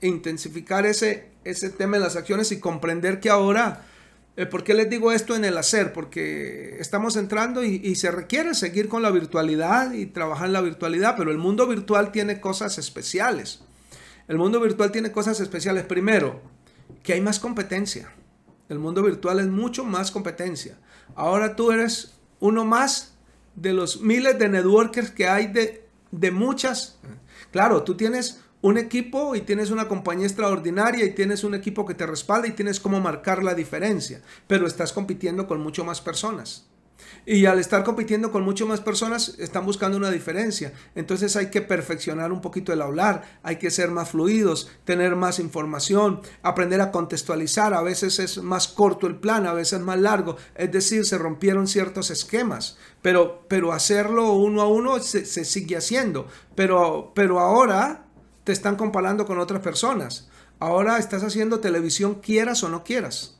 intensificar ese tema en las acciones y comprender que ahora, ¿por qué les digo esto en el hacer? Porque estamos entrando y se requiere seguir con la virtualidad y trabajar en la virtualidad, pero el mundo virtual tiene cosas especiales. El mundo virtual tiene cosas especiales. Primero, que hay más competencia. El mundo virtual es mucho más competencia. Ahora tú eres uno más de los miles de networkers que hay de muchas. Claro, tú tienes un equipo y tienes una compañía extraordinaria y tienes un equipo que te respalda y tienes cómo marcar la diferencia. Pero estás compitiendo con mucho más personas. Y al estar compitiendo con mucho más personas, están buscando una diferencia. Entonces hay que perfeccionar un poquito el hablar, hay que ser más fluidos, tener más información, aprender a contextualizar. A veces es más corto el plan, a veces más largo. Es decir, se rompieron ciertos esquemas, pero hacerlo uno a uno se sigue haciendo. Pero ahora te están comparando con otras personas. Ahora estás haciendo televisión, quieras o no quieras.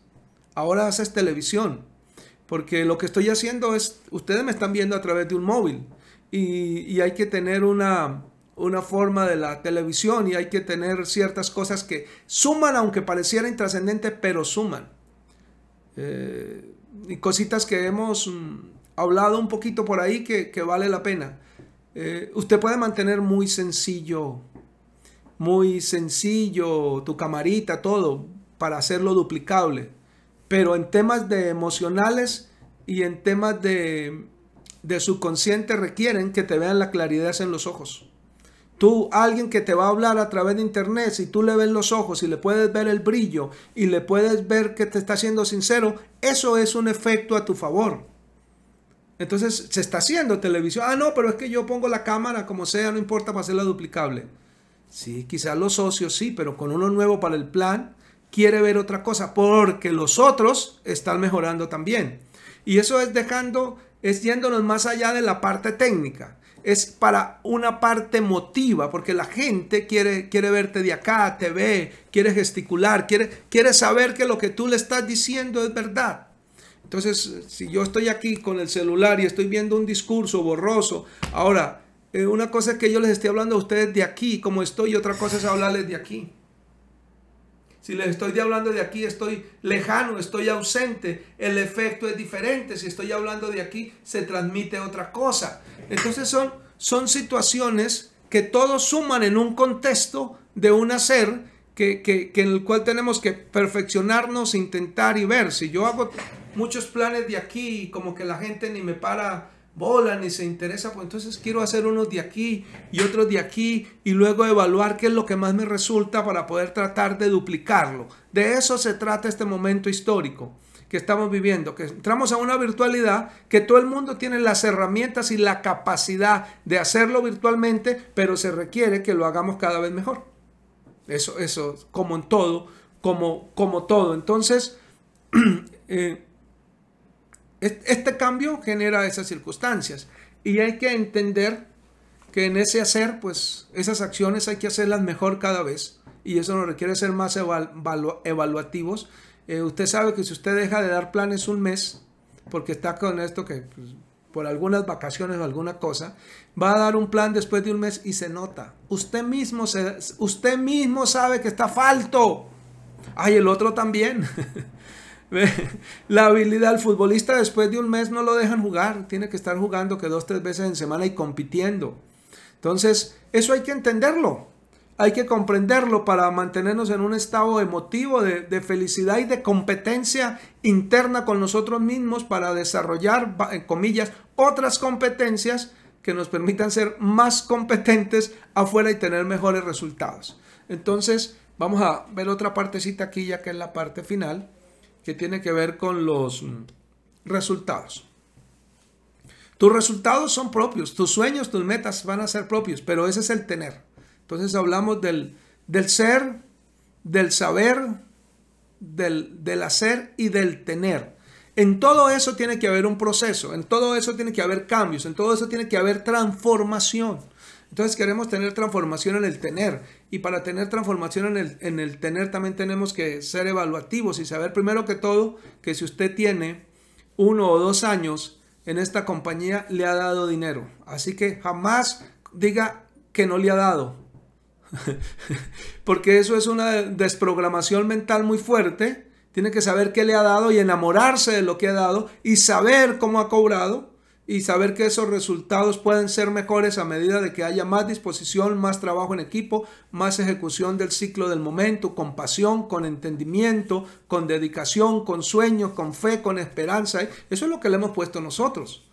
Ahora haces televisión. Porque lo que estoy haciendo es, ustedes me están viendo a través de un móvil y hay que tener una forma de la televisión y hay que tener ciertas cosas que suman, aunque pareciera intrascendente, pero suman. Y cositas que hemos hablado un poquito por ahí que vale la pena. Usted puede mantener muy sencillo tu camarita, todo, para hacerlo duplicable. Pero en temas de emocionales y en temas de subconsciente requieren que te vean la claridad en los ojos. Tú, alguien que te va a hablar a través de internet, si tú le ves los ojos y le puedes ver el brillo y le puedes ver que te está siendo sincero, eso es un efecto a tu favor. Entonces, se está haciendo televisión. No, pero es que yo pongo la cámara como sea, no importa, para hacerla duplicable. Sí, quizás los socios sí, pero con uno nuevo para el plan, quiere ver otra cosa porque los otros están mejorando también. Y eso es yéndonos más allá de la parte técnica. Es para una parte emotiva, porque la gente quiere verte de acá, te ve, quiere gesticular, quiere saber que lo que tú le estás diciendo es verdad. Entonces, si yo estoy aquí con el celular y estoy viendo un discurso borroso, ahora, una cosa es que yo les estoy hablando a ustedes de aquí, como estoy, y otra cosa es hablarles de aquí. Si les estoy hablando de aquí, estoy lejano, estoy ausente, el efecto es diferente. Si estoy hablando de aquí, se transmite otra cosa. Entonces son situaciones que todos suman en un contexto de un hacer que en el cual tenemos que perfeccionarnos, intentar y ver. Si yo hago muchos planes de aquí y como que la gente ni me para bola ni se interesa, pues entonces quiero hacer unos de aquí y otros de aquí y luego evaluar qué es lo que más me resulta para poder tratar de duplicarlo. De eso se trata este momento histórico que estamos viviendo, que entramos a una virtualidad que todo el mundo tiene las herramientas y la capacidad de hacerlo virtualmente, pero se requiere que lo hagamos cada vez mejor. Eso como en todo, como todo. Entonces, este cambio genera esas circunstancias y hay que entender que en ese hacer, pues esas acciones hay que hacerlas mejor cada vez y eso nos requiere ser más evaluativos. Usted sabe que si usted deja de dar planes un mes, porque está con esto que pues, por algunas vacaciones o alguna cosa, va a dar un plan después de un mes y se nota. Usted mismo sabe que está falto. Ay, el otro también. La habilidad del futbolista después de un mes no lo dejan jugar. Tiene que estar jugando que 2 o 3 veces en semana y compitiendo. Entonces, eso hay que entenderlo. Hay que comprenderlo para mantenernos en un estado emotivo de felicidad y de competencia interna con nosotros mismos para desarrollar, en comillas, otras competencias que nos permitan ser más competentes afuera y tener mejores resultados. Entonces, vamos a ver otra partecita aquí, ya que es la parte final, que tiene que ver con los resultados. Tus resultados son propios, tus sueños, tus metas van a ser propios, pero ese es el tener. Entonces hablamos del ser, del saber, del hacer y del tener. En todo eso tiene que haber un proceso, en todo eso tiene que haber cambios, en todo eso tiene que haber transformación. Entonces queremos tener transformación en el tener. Y para tener transformación en el tener también tenemos que ser evaluativos y saber primero que todo que si usted tiene 1 o 2 años en esta compañía le ha dado dinero. Así que jamás diga que no le ha dado. Porque eso es una desprogramación mental muy fuerte. Tiene que saber qué le ha dado y enamorarse de lo que ha dado y saber cómo ha cobrado y saber que esos resultados pueden ser mejores a medida de que haya más disposición, más trabajo en equipo, más ejecución del ciclo del momento, con pasión, con entendimiento, con dedicación, con sueños, con fe, con esperanza. Eso es lo que le hemos puesto nosotros.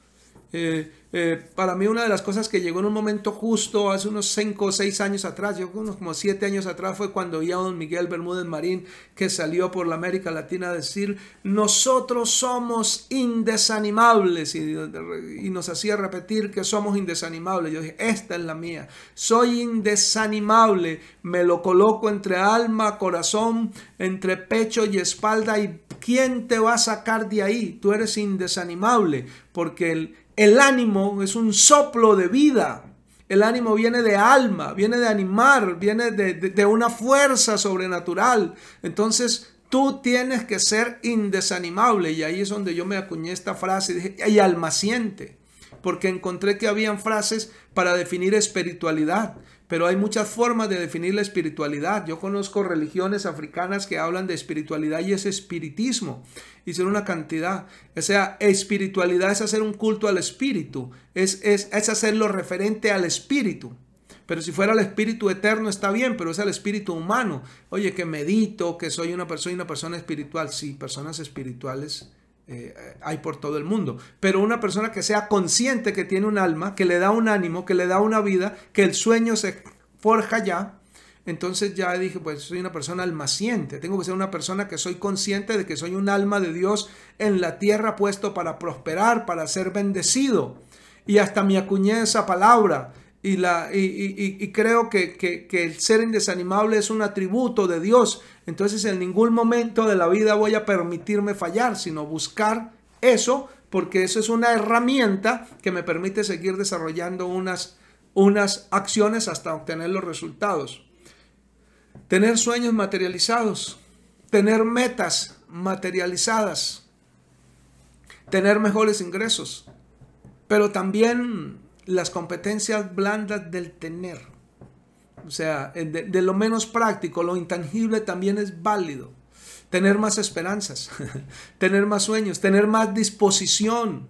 Para mí una de las cosas que llegó en un momento justo hace unos 5 o 6 años atrás, yo unos como 7 años atrás, fue cuando vi a don Miguel Bermúdez Marín, que salió por la América Latina a decir: nosotros somos indesanimables, y nos hacía repetir que somos indesanimables. Yo dije: esta es la mía, soy indesanimable, me lo coloco entre alma, corazón, entre pecho y espalda, y ¿quién te va a sacar de ahí? Tú eres indesanimable, porque el ánimo es un soplo de vida. El ánimo viene de alma, viene de animar, viene de una fuerza sobrenatural. Entonces tú tienes que ser indesanimable. Y ahí es donde yo me acuñé esta frase y dije: y almaciente. Porque encontré que habían frases para definir espiritualidad. Pero hay muchas formas de definir la espiritualidad. Yo conozco religiones africanas que hablan de espiritualidad y es espiritismo. Hicieron una cantidad. O sea, espiritualidad es hacer un culto al espíritu. Es hacerlo referente al espíritu. Pero si fuera el espíritu eterno está bien, pero es el espíritu humano. Oye, que medito, que soy una persona espiritual. Sí, personas espirituales hay por todo el mundo, pero una persona que sea consciente que tiene un alma, que le da un ánimo, que le da una vida, que el sueño se forja ya. Entonces ya dije, pues soy una persona almaciente, tengo que ser una persona que soy consciente de que soy un alma de Dios en la tierra, puesto para prosperar, para ser bendecido. Y hasta me acuñé esa palabra. Y creo que el ser indesanimable es un atributo de Dios. Entonces en ningún momento de la vida voy a permitirme fallar, sino buscar eso, porque eso es una herramienta que me permite seguir desarrollando unas acciones hasta obtener los resultados. Tener sueños materializados, tener metas materializadas, tener mejores ingresos, pero también las competencias blandas del tener, o sea, de lo menos práctico, lo intangible también es válido. Tener más esperanzas, tener más sueños, tener más disposición,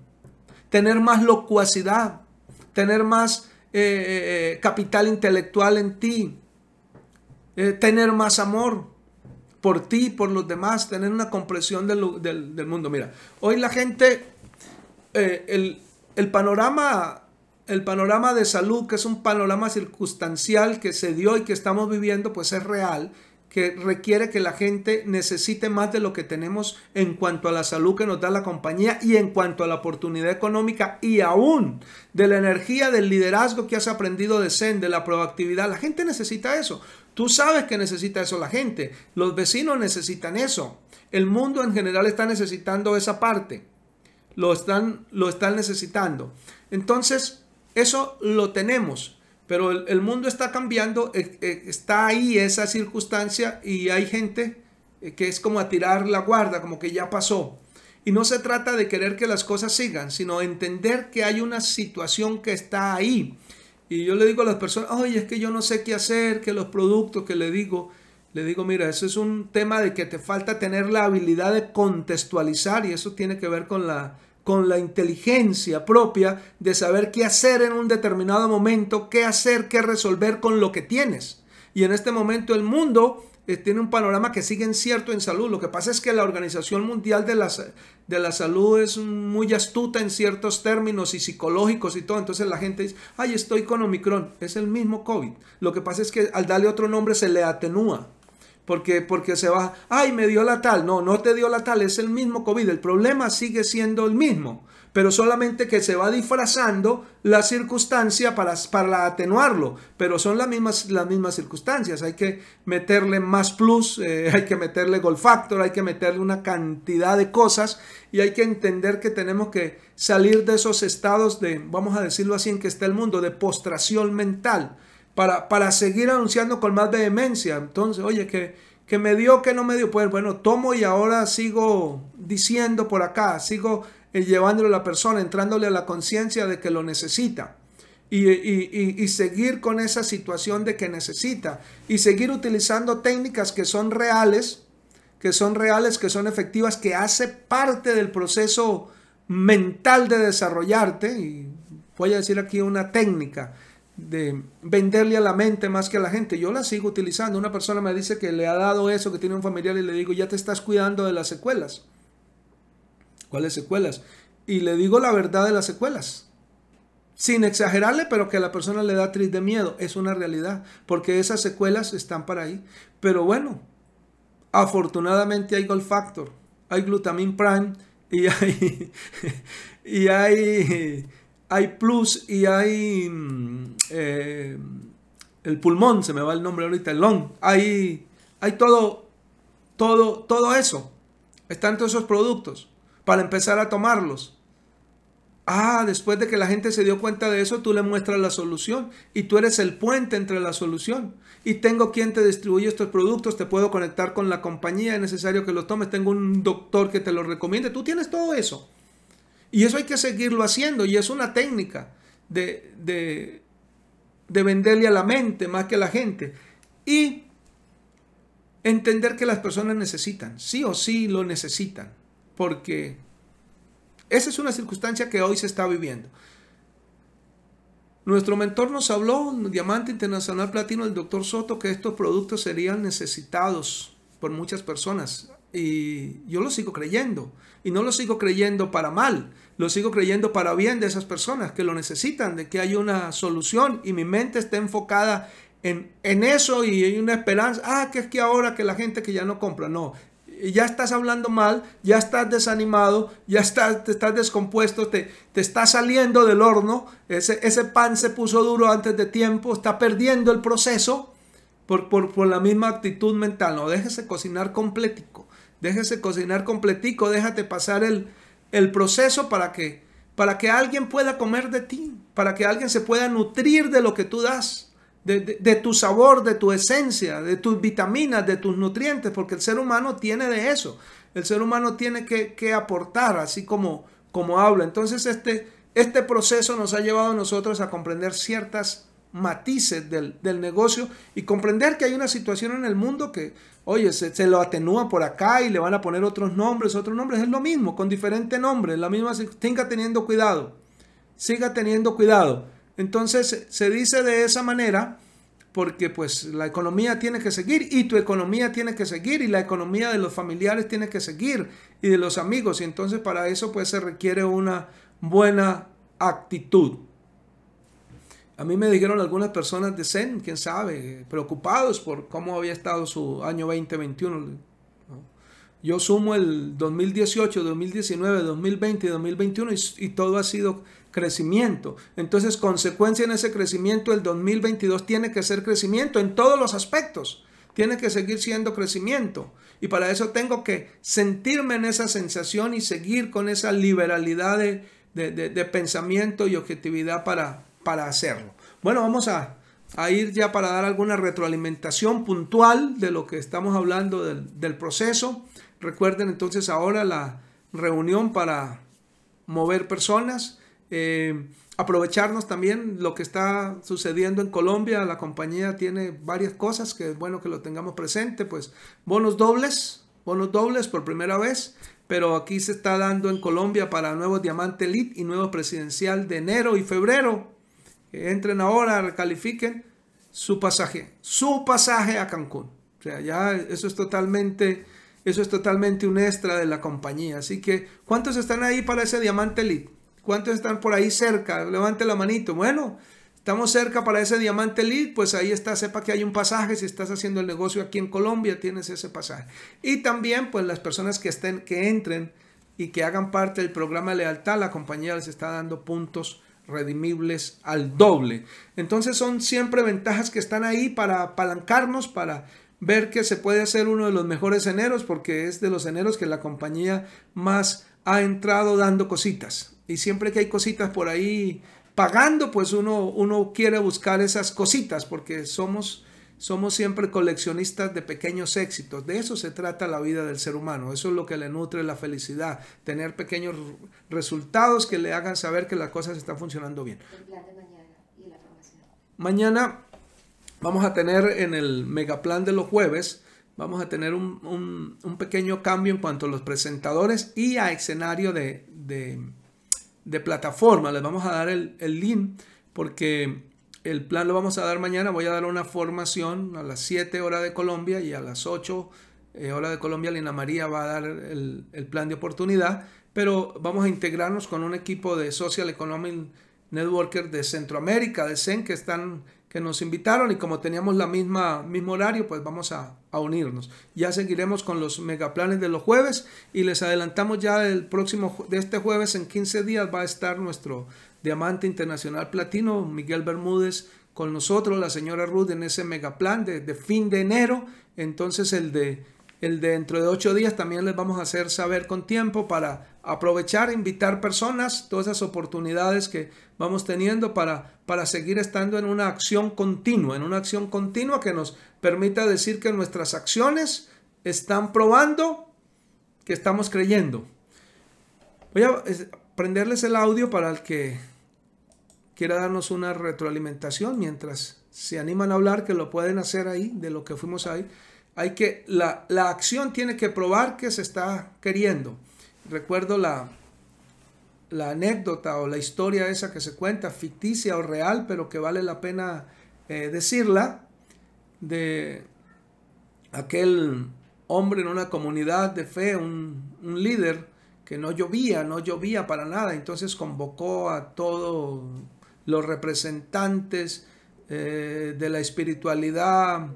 tener más locuacidad, tener más capital intelectual en ti, tener más amor, por ti, por los demás, tener una comprensión del mundo. Mira, hoy la gente, el panorama de salud, que es un panorama circunstancial que se dio y que estamos viviendo, pues es real, que requiere que la gente necesite más de lo que tenemos en cuanto a la salud que nos da la compañía y en cuanto a la oportunidad económica y aún de la energía, del liderazgo que has aprendido de Zen, de la proactividad. La gente necesita eso. Tú sabes que necesita eso la gente. Los vecinos necesitan eso. El mundo en general está necesitando esa parte. Lo están necesitando. Entonces, eso lo tenemos. Pero el mundo está cambiando, está ahí esa circunstancia y hay gente que es como a tirar la guarda, como que ya pasó. Y no se trata de querer que las cosas sigan, sino entender que hay una situación que está ahí. Y yo le digo a las personas, oye, es que yo no sé qué hacer, que los productos, que le digo, mira, eso es un tema de que te falta tener la habilidad de contextualizar y eso tiene que ver con la inteligencia propia de saber qué hacer en un determinado momento, qué hacer, qué resolver con lo que tienes. Y en este momento el mundo tiene un panorama que sigue incierto en salud. Lo que pasa es que la Organización Mundial de la Salud es muy astuta en ciertos términos y psicológicos y todo. Entonces la gente dice, ay, estoy con Omicron. Es el mismo COVID. Lo que pasa es que al darle otro nombre se le atenúa. Porque se va, ay, me dio la tal. No, no te dio la tal, es el mismo COVID. El problema sigue siendo el mismo, pero solamente que se va disfrazando la circunstancia para atenuarlo. Pero son las mismas circunstancias. Hay que meterle más plus, hay que meterle golf factor, hay que meterle una cantidad de cosas y hay que entender que tenemos que salir de esos estados de, vamos a decirlo así, en que está el mundo, de postración mental. Para seguir anunciando con más vehemencia. Entonces, oye, que me dio, que no me dio. Pues bueno, tomo y ahora sigo diciendo por acá, sigo llevándole a la persona, entrándole a la conciencia de que lo necesita. Y seguir con esa situación de que necesita. Y seguir utilizando técnicas que son reales, que son efectivas, que hace parte del proceso mental de desarrollarte. Y voy a decir aquí una técnica de venderle a la mente más que a la gente. Yo la sigo utilizando. Una persona me dice que le ha dado eso, que tiene un familiar, y le digo, ya te estás cuidando de las secuelas. ¿Cuáles secuelas? Y le digo la verdad de las secuelas, sin exagerarle, pero que a la persona le da tris de miedo. Es una realidad, porque esas secuelas están para ahí. Pero bueno, afortunadamente hay Golf Factor, hay Glutamin Prime y hay hay plus y hay el pulmón, se me va el nombre ahorita, el lung. Hay todo eso. Están todos esos productos para empezar a tomarlos. Ah, después de que la gente se dio cuenta de eso, tú le muestras la solución y tú eres el puente entre la solución. Y tengo quien te distribuye estos productos, te puedo conectar con la compañía, es necesario que los tomes, tengo un doctor que te los recomiende. Tú tienes todo eso. Y eso hay que seguirlo haciendo y es una técnica de venderle a la mente más que a la gente. Y entender que las personas necesitan, sí o sí lo necesitan, porque esa es una circunstancia que hoy se está viviendo. Nuestro mentor nos habló, Diamante Internacional Platino, el doctor Soto, que estos productos serían necesitados por muchas personas. Y yo lo sigo creyendo. Y no lo sigo creyendo para mal. Lo sigo creyendo para bien de esas personas que lo necesitan, de que hay una solución. Y mi mente está enfocada en eso y hay una esperanza. Ah, que es que ahora que la gente que ya no compra. No, ya estás hablando mal, ya estás desanimado, ya te estás descompuesto, te está saliendo del horno. Ese pan se puso duro antes de tiempo, está perdiendo el proceso por la misma actitud mental. No, déjese cocinar completico. Déjese cocinar completico, déjate pasar el proceso para que alguien pueda comer de ti, para que alguien se pueda nutrir de lo que tú das, de tu sabor, de tu esencia, de tus vitaminas, de tus nutrientes, porque el ser humano tiene de eso. El ser humano tiene que aportar, así como habla. Entonces este proceso nos ha llevado a nosotros a comprender ciertas matices del negocio y comprender que hay una situación en el mundo que, oye, se lo atenúa por acá y le van a poner otros nombres, es lo mismo, con diferente nombre, la misma, siga teniendo cuidado. Entonces se dice de esa manera porque pues la economía tiene que seguir y tu economía tiene que seguir y la economía de los familiares tiene que seguir y de los amigos. Y entonces para eso pues se requiere una buena actitud. A mí me dijeron algunas personas de Zen, quién sabe, preocupados por cómo había estado su año 2021. Yo sumo el 2018, 2019, 2020 y 2021 y todo ha sido crecimiento. Entonces, consecuencia en ese crecimiento, el 2022 tiene que ser crecimiento en todos los aspectos. Tiene que seguir siendo crecimiento. Y para eso tengo que sentirme en esa sensación y seguir con esa liberalidad de pensamiento y objetividad para hacerlo. Bueno, vamos a ir ya para dar alguna retroalimentación puntual de lo que estamos hablando del proceso. Recuerden entonces ahora la reunión para mover personas, aprovecharnos también lo que está sucediendo en Colombia. La compañía tiene varias cosas que es bueno que lo tengamos presente, pues bonos dobles por primera vez. Pero aquí se está dando en Colombia para nuevos Diamante Elite y nuevo Presidencial de enero y febrero. Entren ahora, recalifiquen su pasaje a Cancún. O sea, ya eso es totalmente un extra de la compañía. Así que, ¿cuántos están ahí para ese Diamante Elite? ¿Cuántos están por ahí cerca? Levante la manito. Bueno, estamos cerca para ese Diamante Elite, pues ahí está, sepa que hay un pasaje. Si estás haciendo el negocio aquí en Colombia, tienes ese pasaje. Y también, pues las personas que entren y que hagan parte del programa de lealtad, la compañía les está dando puntos redimibles al doble. Entonces son siempre ventajas que están ahí para apalancarnos, para ver que se puede hacer uno de los mejores eneros, porque es de los eneros que la compañía más ha entrado dando cositas. Y siempre que hay cositas por ahí pagando, pues uno quiere buscar esas cositas, porque somos siempre coleccionistas de pequeños éxitos. De eso se trata la vida del ser humano. Eso es lo que le nutre la felicidad. Tener pequeños resultados que le hagan saber que las cosas están funcionando bien. El plan de mañana y la formación. Mañana vamos a tener en el megaplan de los jueves, vamos a tener un pequeño cambio en cuanto a los presentadores y a escenario de plataforma. Les vamos a dar el link porque el plan lo vamos a dar mañana. Voy a dar una formación a las 7 horas de Colombia y a las 8 horas de Colombia Lina María va a dar el plan de oportunidad, pero vamos a integrarnos con un equipo de Social Economic Networkers de Centroamérica, de CEN, que nos invitaron y como teníamos la mismo horario, pues vamos a unirnos. Ya seguiremos con los megaplanes de los jueves y les adelantamos ya de este jueves en 15 días va a estar nuestro Diamante Internacional Platino, Miguel Bermúdez, con nosotros, la señora Ruth, en ese megaplan de fin de enero. Entonces el de dentro de 8 días también les vamos a hacer saber con tiempo para aprovechar, invitar personas, todas esas oportunidades que vamos teniendo para seguir estando en una acción continua, que nos permita decir que nuestras acciones están probando que estamos creyendo. Voy a prenderles el audio para el que quiera darnos una retroalimentación mientras se animan a hablar, que lo pueden hacer ahí, de lo que fuimos ahí. Hay que, la acción tiene que probar que se está queriendo. Recuerdo la anécdota o la historia esa que se cuenta, ficticia o real, pero que vale la pena decirla, de aquel hombre en una comunidad de fe, un líder, que no llovía para nada. Entonces convocó a todos los representantes de la espiritualidad,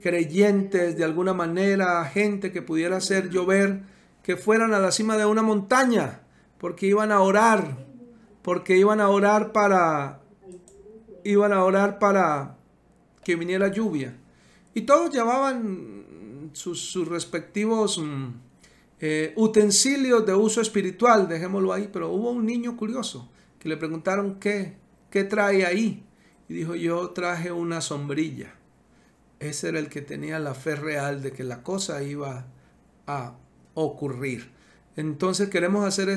creyentes de alguna manera, gente que pudiera hacer llover, que fueran a la cima de una montaña, porque iban a orar para que viniera lluvia. Y todos llevaban sus respectivos utensilios de uso espiritual, dejémoslo ahí, pero hubo un niño curioso que le preguntaron qué trae ahí, y dijo: yo traje una sombrilla. Ese era el que tenía la fe real de que la cosa iba a ocurrir. Entonces queremos hacer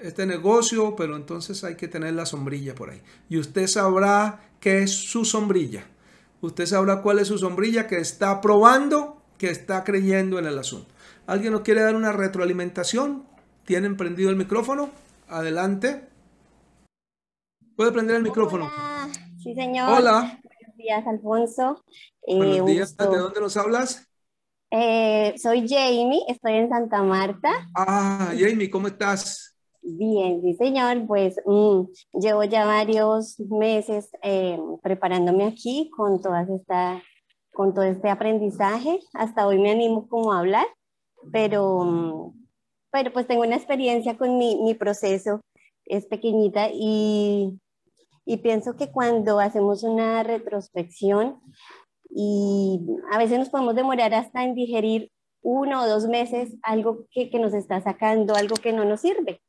este negocio, pero entonces hay que tener la sombrilla por ahí, y usted sabrá qué es su sombrilla, usted sabrá cuál es su sombrilla, que está probando, que está creyendo en el asunto. ¿Alguien nos quiere dar una retroalimentación? ¿Tienen prendido el micrófono? Adelante. ¿Puede prender el micrófono? Hola. Sí, señor. Hola. Buenos días, Alfonso. Buenos días, ¿de dónde nos hablas? Soy Jamie, estoy en Santa Marta. Ah, Jamie, ¿cómo estás? Bien, sí señor, pues llevo ya varios meses preparándome aquí con, todo este aprendizaje. Hasta hoy me animo como a hablar, pero pues tengo una experiencia con mi proceso, es pequeñita y pienso que cuando hacemos una retrospección, y a veces nos podemos demorar hasta en digerir 1 o 2 meses algo que nos está sacando, algo que no nos sirve.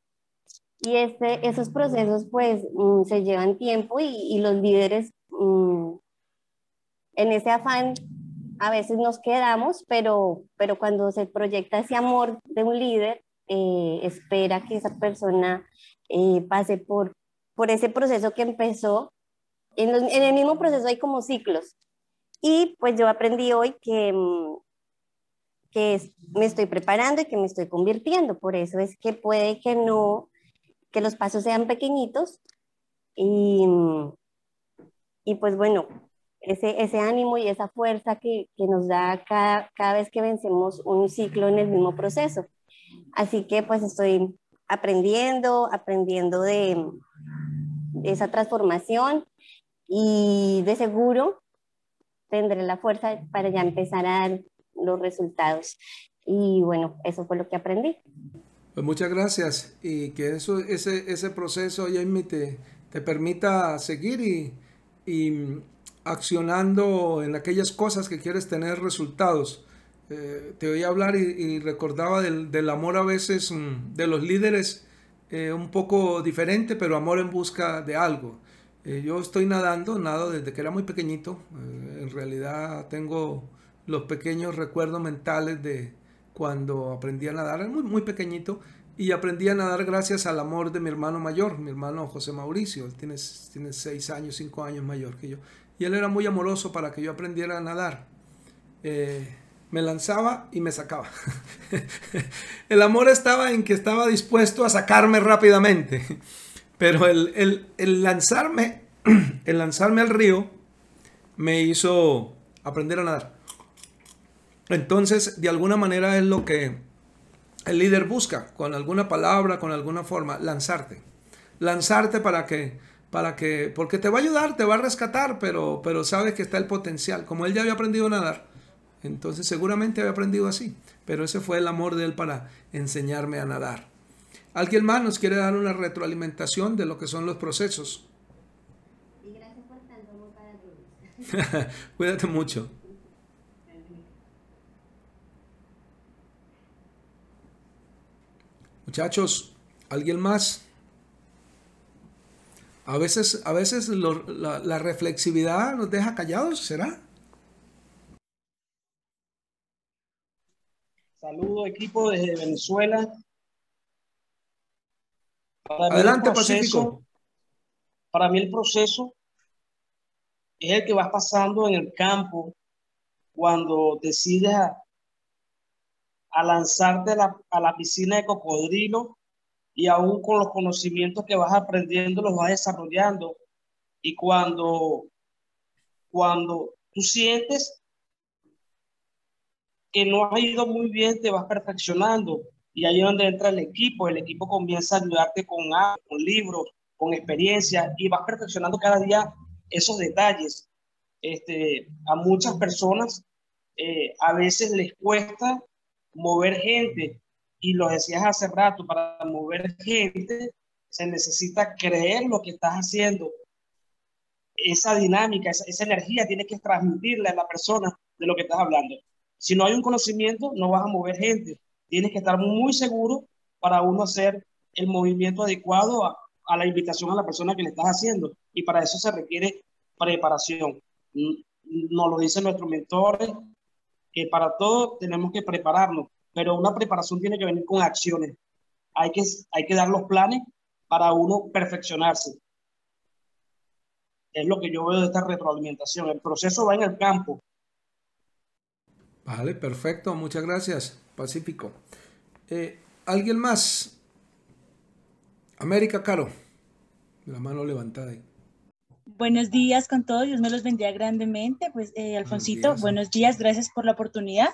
Y esos procesos pues se llevan tiempo y los líderes en ese afán a veces nos quedamos, pero cuando se proyecta ese amor de un líder, espera que esa persona pase por ese proceso que empezó. En el mismo proceso hay como ciclos. Y pues yo aprendí hoy que me estoy preparando y que me estoy convirtiendo. Por eso es que puede que no, que los pasos sean pequeñitos. Y pues bueno, ese ánimo y esa fuerza que nos da cada vez que vencemos un ciclo en el mismo proceso. Así que pues estoy aprendiendo de esa transformación y de seguro tendré la fuerza para ya empezar a dar los resultados. Y bueno, eso fue lo que aprendí. Pues muchas gracias. Y que ese proceso, Jamie, te permita seguir y accionando en aquellas cosas que quieres tener resultados. Te oí hablar y recordaba del amor a veces de los líderes, un poco diferente, pero amor en busca de algo. Yo estoy nado desde que era muy pequeñito. En realidad tengo los pequeños recuerdos mentales de cuando aprendí a nadar, era muy, muy pequeñito, y aprendí a nadar gracias al amor de mi hermano mayor, mi hermano José Mauricio. Él tiene 5 años mayor que yo, y él era muy amoroso para que yo aprendiera a nadar. Me lanzaba y me sacaba. El amor estaba en que estaba dispuesto a sacarme rápidamente. Pero el lanzarme al río me hizo aprender a nadar. Entonces, de alguna manera es lo que el líder busca, con alguna palabra, con alguna forma, lanzarte. Lanzarte porque te va a ayudar, te va a rescatar, pero sabes que está el potencial. Como él ya había aprendido a nadar, entonces seguramente había aprendido así. Pero ese fue el amor de él para enseñarme a nadar. ¿Alguien más nos quiere dar una retroalimentación de lo que son los procesos? Y gracias por tanto amor para todos. Cuídate mucho. Muchachos, ¿alguien más? A veces la reflexividad nos deja callados, ¿será? Saludo, equipo, desde Venezuela. Adelante, Pacífico. Para mí el proceso es el que vas pasando en el campo cuando decides a lanzarte a la piscina de cocodrilo, y aún con los conocimientos que vas aprendiendo los vas desarrollando, y cuando tú sientes que no has ido muy bien te vas perfeccionando. Y ahí es donde entra el equipo comienza a ayudarte con libros, con experiencias, y vas perfeccionando cada día esos detalles. A muchas personas a veces les cuesta mover gente, y lo decías hace rato, para mover gente se necesita creer lo que estás haciendo. Esa dinámica, esa energía tienes que transmitirla a la persona de lo que estás hablando. Si no hay un conocimiento, no vas a mover gente. Tienes que estar muy seguro para uno hacer el movimiento adecuado a la invitación a la persona que le estás haciendo. Y para eso se requiere preparación. Nos lo dicen nuestros mentores, que para todo tenemos que prepararnos. Pero una preparación tiene que venir con acciones. Hay que dar los planes para uno perfeccionarse. Es lo que yo veo de esta retroalimentación. El proceso va en el campo. Vale, perfecto. Muchas gracias, Pacífico. ¿Alguien más? América Caro. La mano levantada ahí. Buenos días con todos, Dios me los bendiga grandemente. Pues Alfonsito, buenos días, gracias por la oportunidad.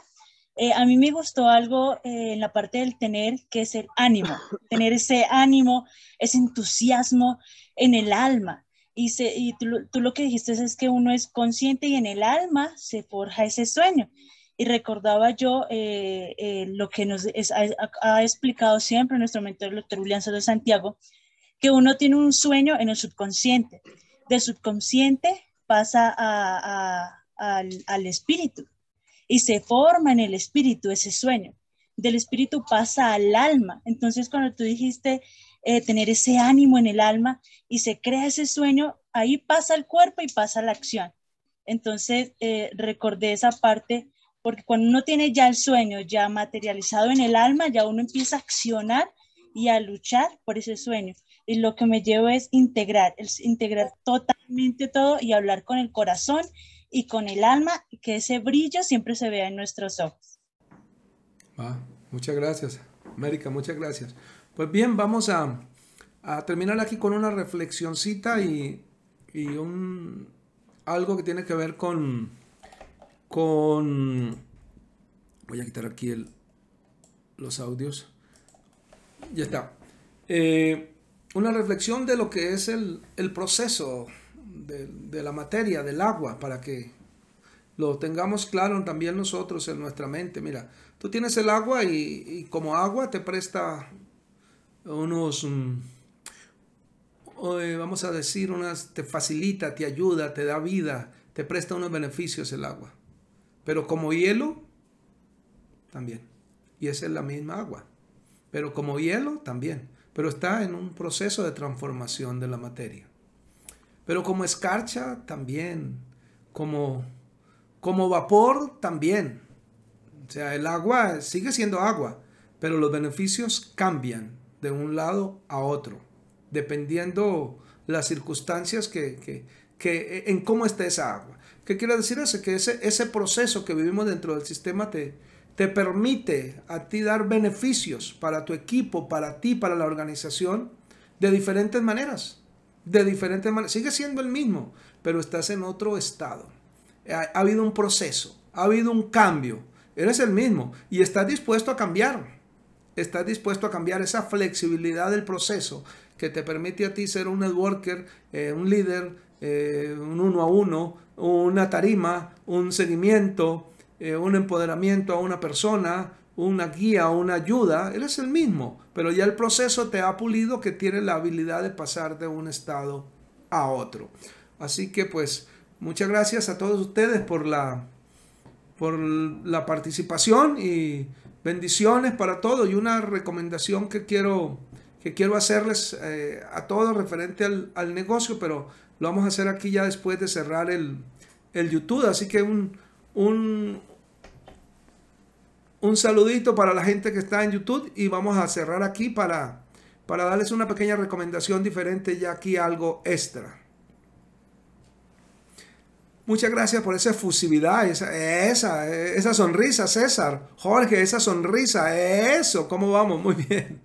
A mí me gustó algo en la parte del tener, que es el ánimo. Tener ese ánimo, ese entusiasmo en el alma. Y tú lo que dijiste es que uno es consciente y en el alma se forja ese sueño. Y recordaba yo lo que nos ha explicado siempre nuestro mentor, el doctor William Soto de Santiago, que uno tiene un sueño en el subconsciente. Del subconsciente pasa al espíritu y se forma en el espíritu ese sueño. Del espíritu pasa al alma. Entonces, cuando tú dijiste tener ese ánimo en el alma y se crea ese sueño, ahí pasa el cuerpo y pasa la acción. Entonces, recordé esa parte porque cuando uno tiene ya el sueño ya materializado en el alma, ya uno empieza a accionar y a luchar por ese sueño. Y lo que me llevo es integrar totalmente todo y hablar con el corazón y con el alma, que ese brillo siempre se vea en nuestros ojos. Muchas gracias, América, muchas gracias. Pues bien, vamos a terminar aquí con una reflexioncita y algo que tiene que ver con voy a quitar aquí los audios. Ya está. Una reflexión de lo que es el proceso de la materia, del agua, para que lo tengamos claro también nosotros en nuestra mente. Mira, tú tienes el agua y como agua te presta te facilita, te ayuda, te da vida, te presta unos beneficios el agua. Pero como hielo, también. Y esa es la misma agua. Pero como hielo, también. Pero está en un proceso de transformación de la materia. Pero como escarcha, también. Como vapor, también. O sea, el agua sigue siendo agua, pero los beneficios cambian de un lado a otro, dependiendo las circunstancias que en cómo está esa agua. ¿Qué quiere decir eso? Que ese proceso que vivimos dentro del sistema te permite a ti dar beneficios para tu equipo, para ti, para la organización, de diferentes maneras. Sigue siendo el mismo, pero estás en otro estado. Ha habido un proceso, ha habido un cambio. Eres el mismo y estás dispuesto a cambiar. Estás dispuesto a cambiar esa flexibilidad del proceso que te permite a ti ser un networker, un líder, un 1-a-1, una tarima, un seguimiento, un empoderamiento a una persona, una guía, una ayuda. Eres el mismo, pero ya el proceso te ha pulido que tienes la habilidad de pasar de un estado a otro. Así que pues muchas gracias a todos ustedes por la participación y bendiciones para todos. Y una recomendación que quiero hacerles a todos referente al negocio, pero lo vamos a hacer aquí ya después de cerrar el YouTube. Así que un saludito para la gente que está en YouTube y vamos a cerrar aquí para darles una pequeña recomendación diferente ya aquí, algo extra. Muchas gracias por esa efusividad, esa sonrisa, César, Jorge, esa sonrisa, eso, ¿cómo vamos? Muy bien.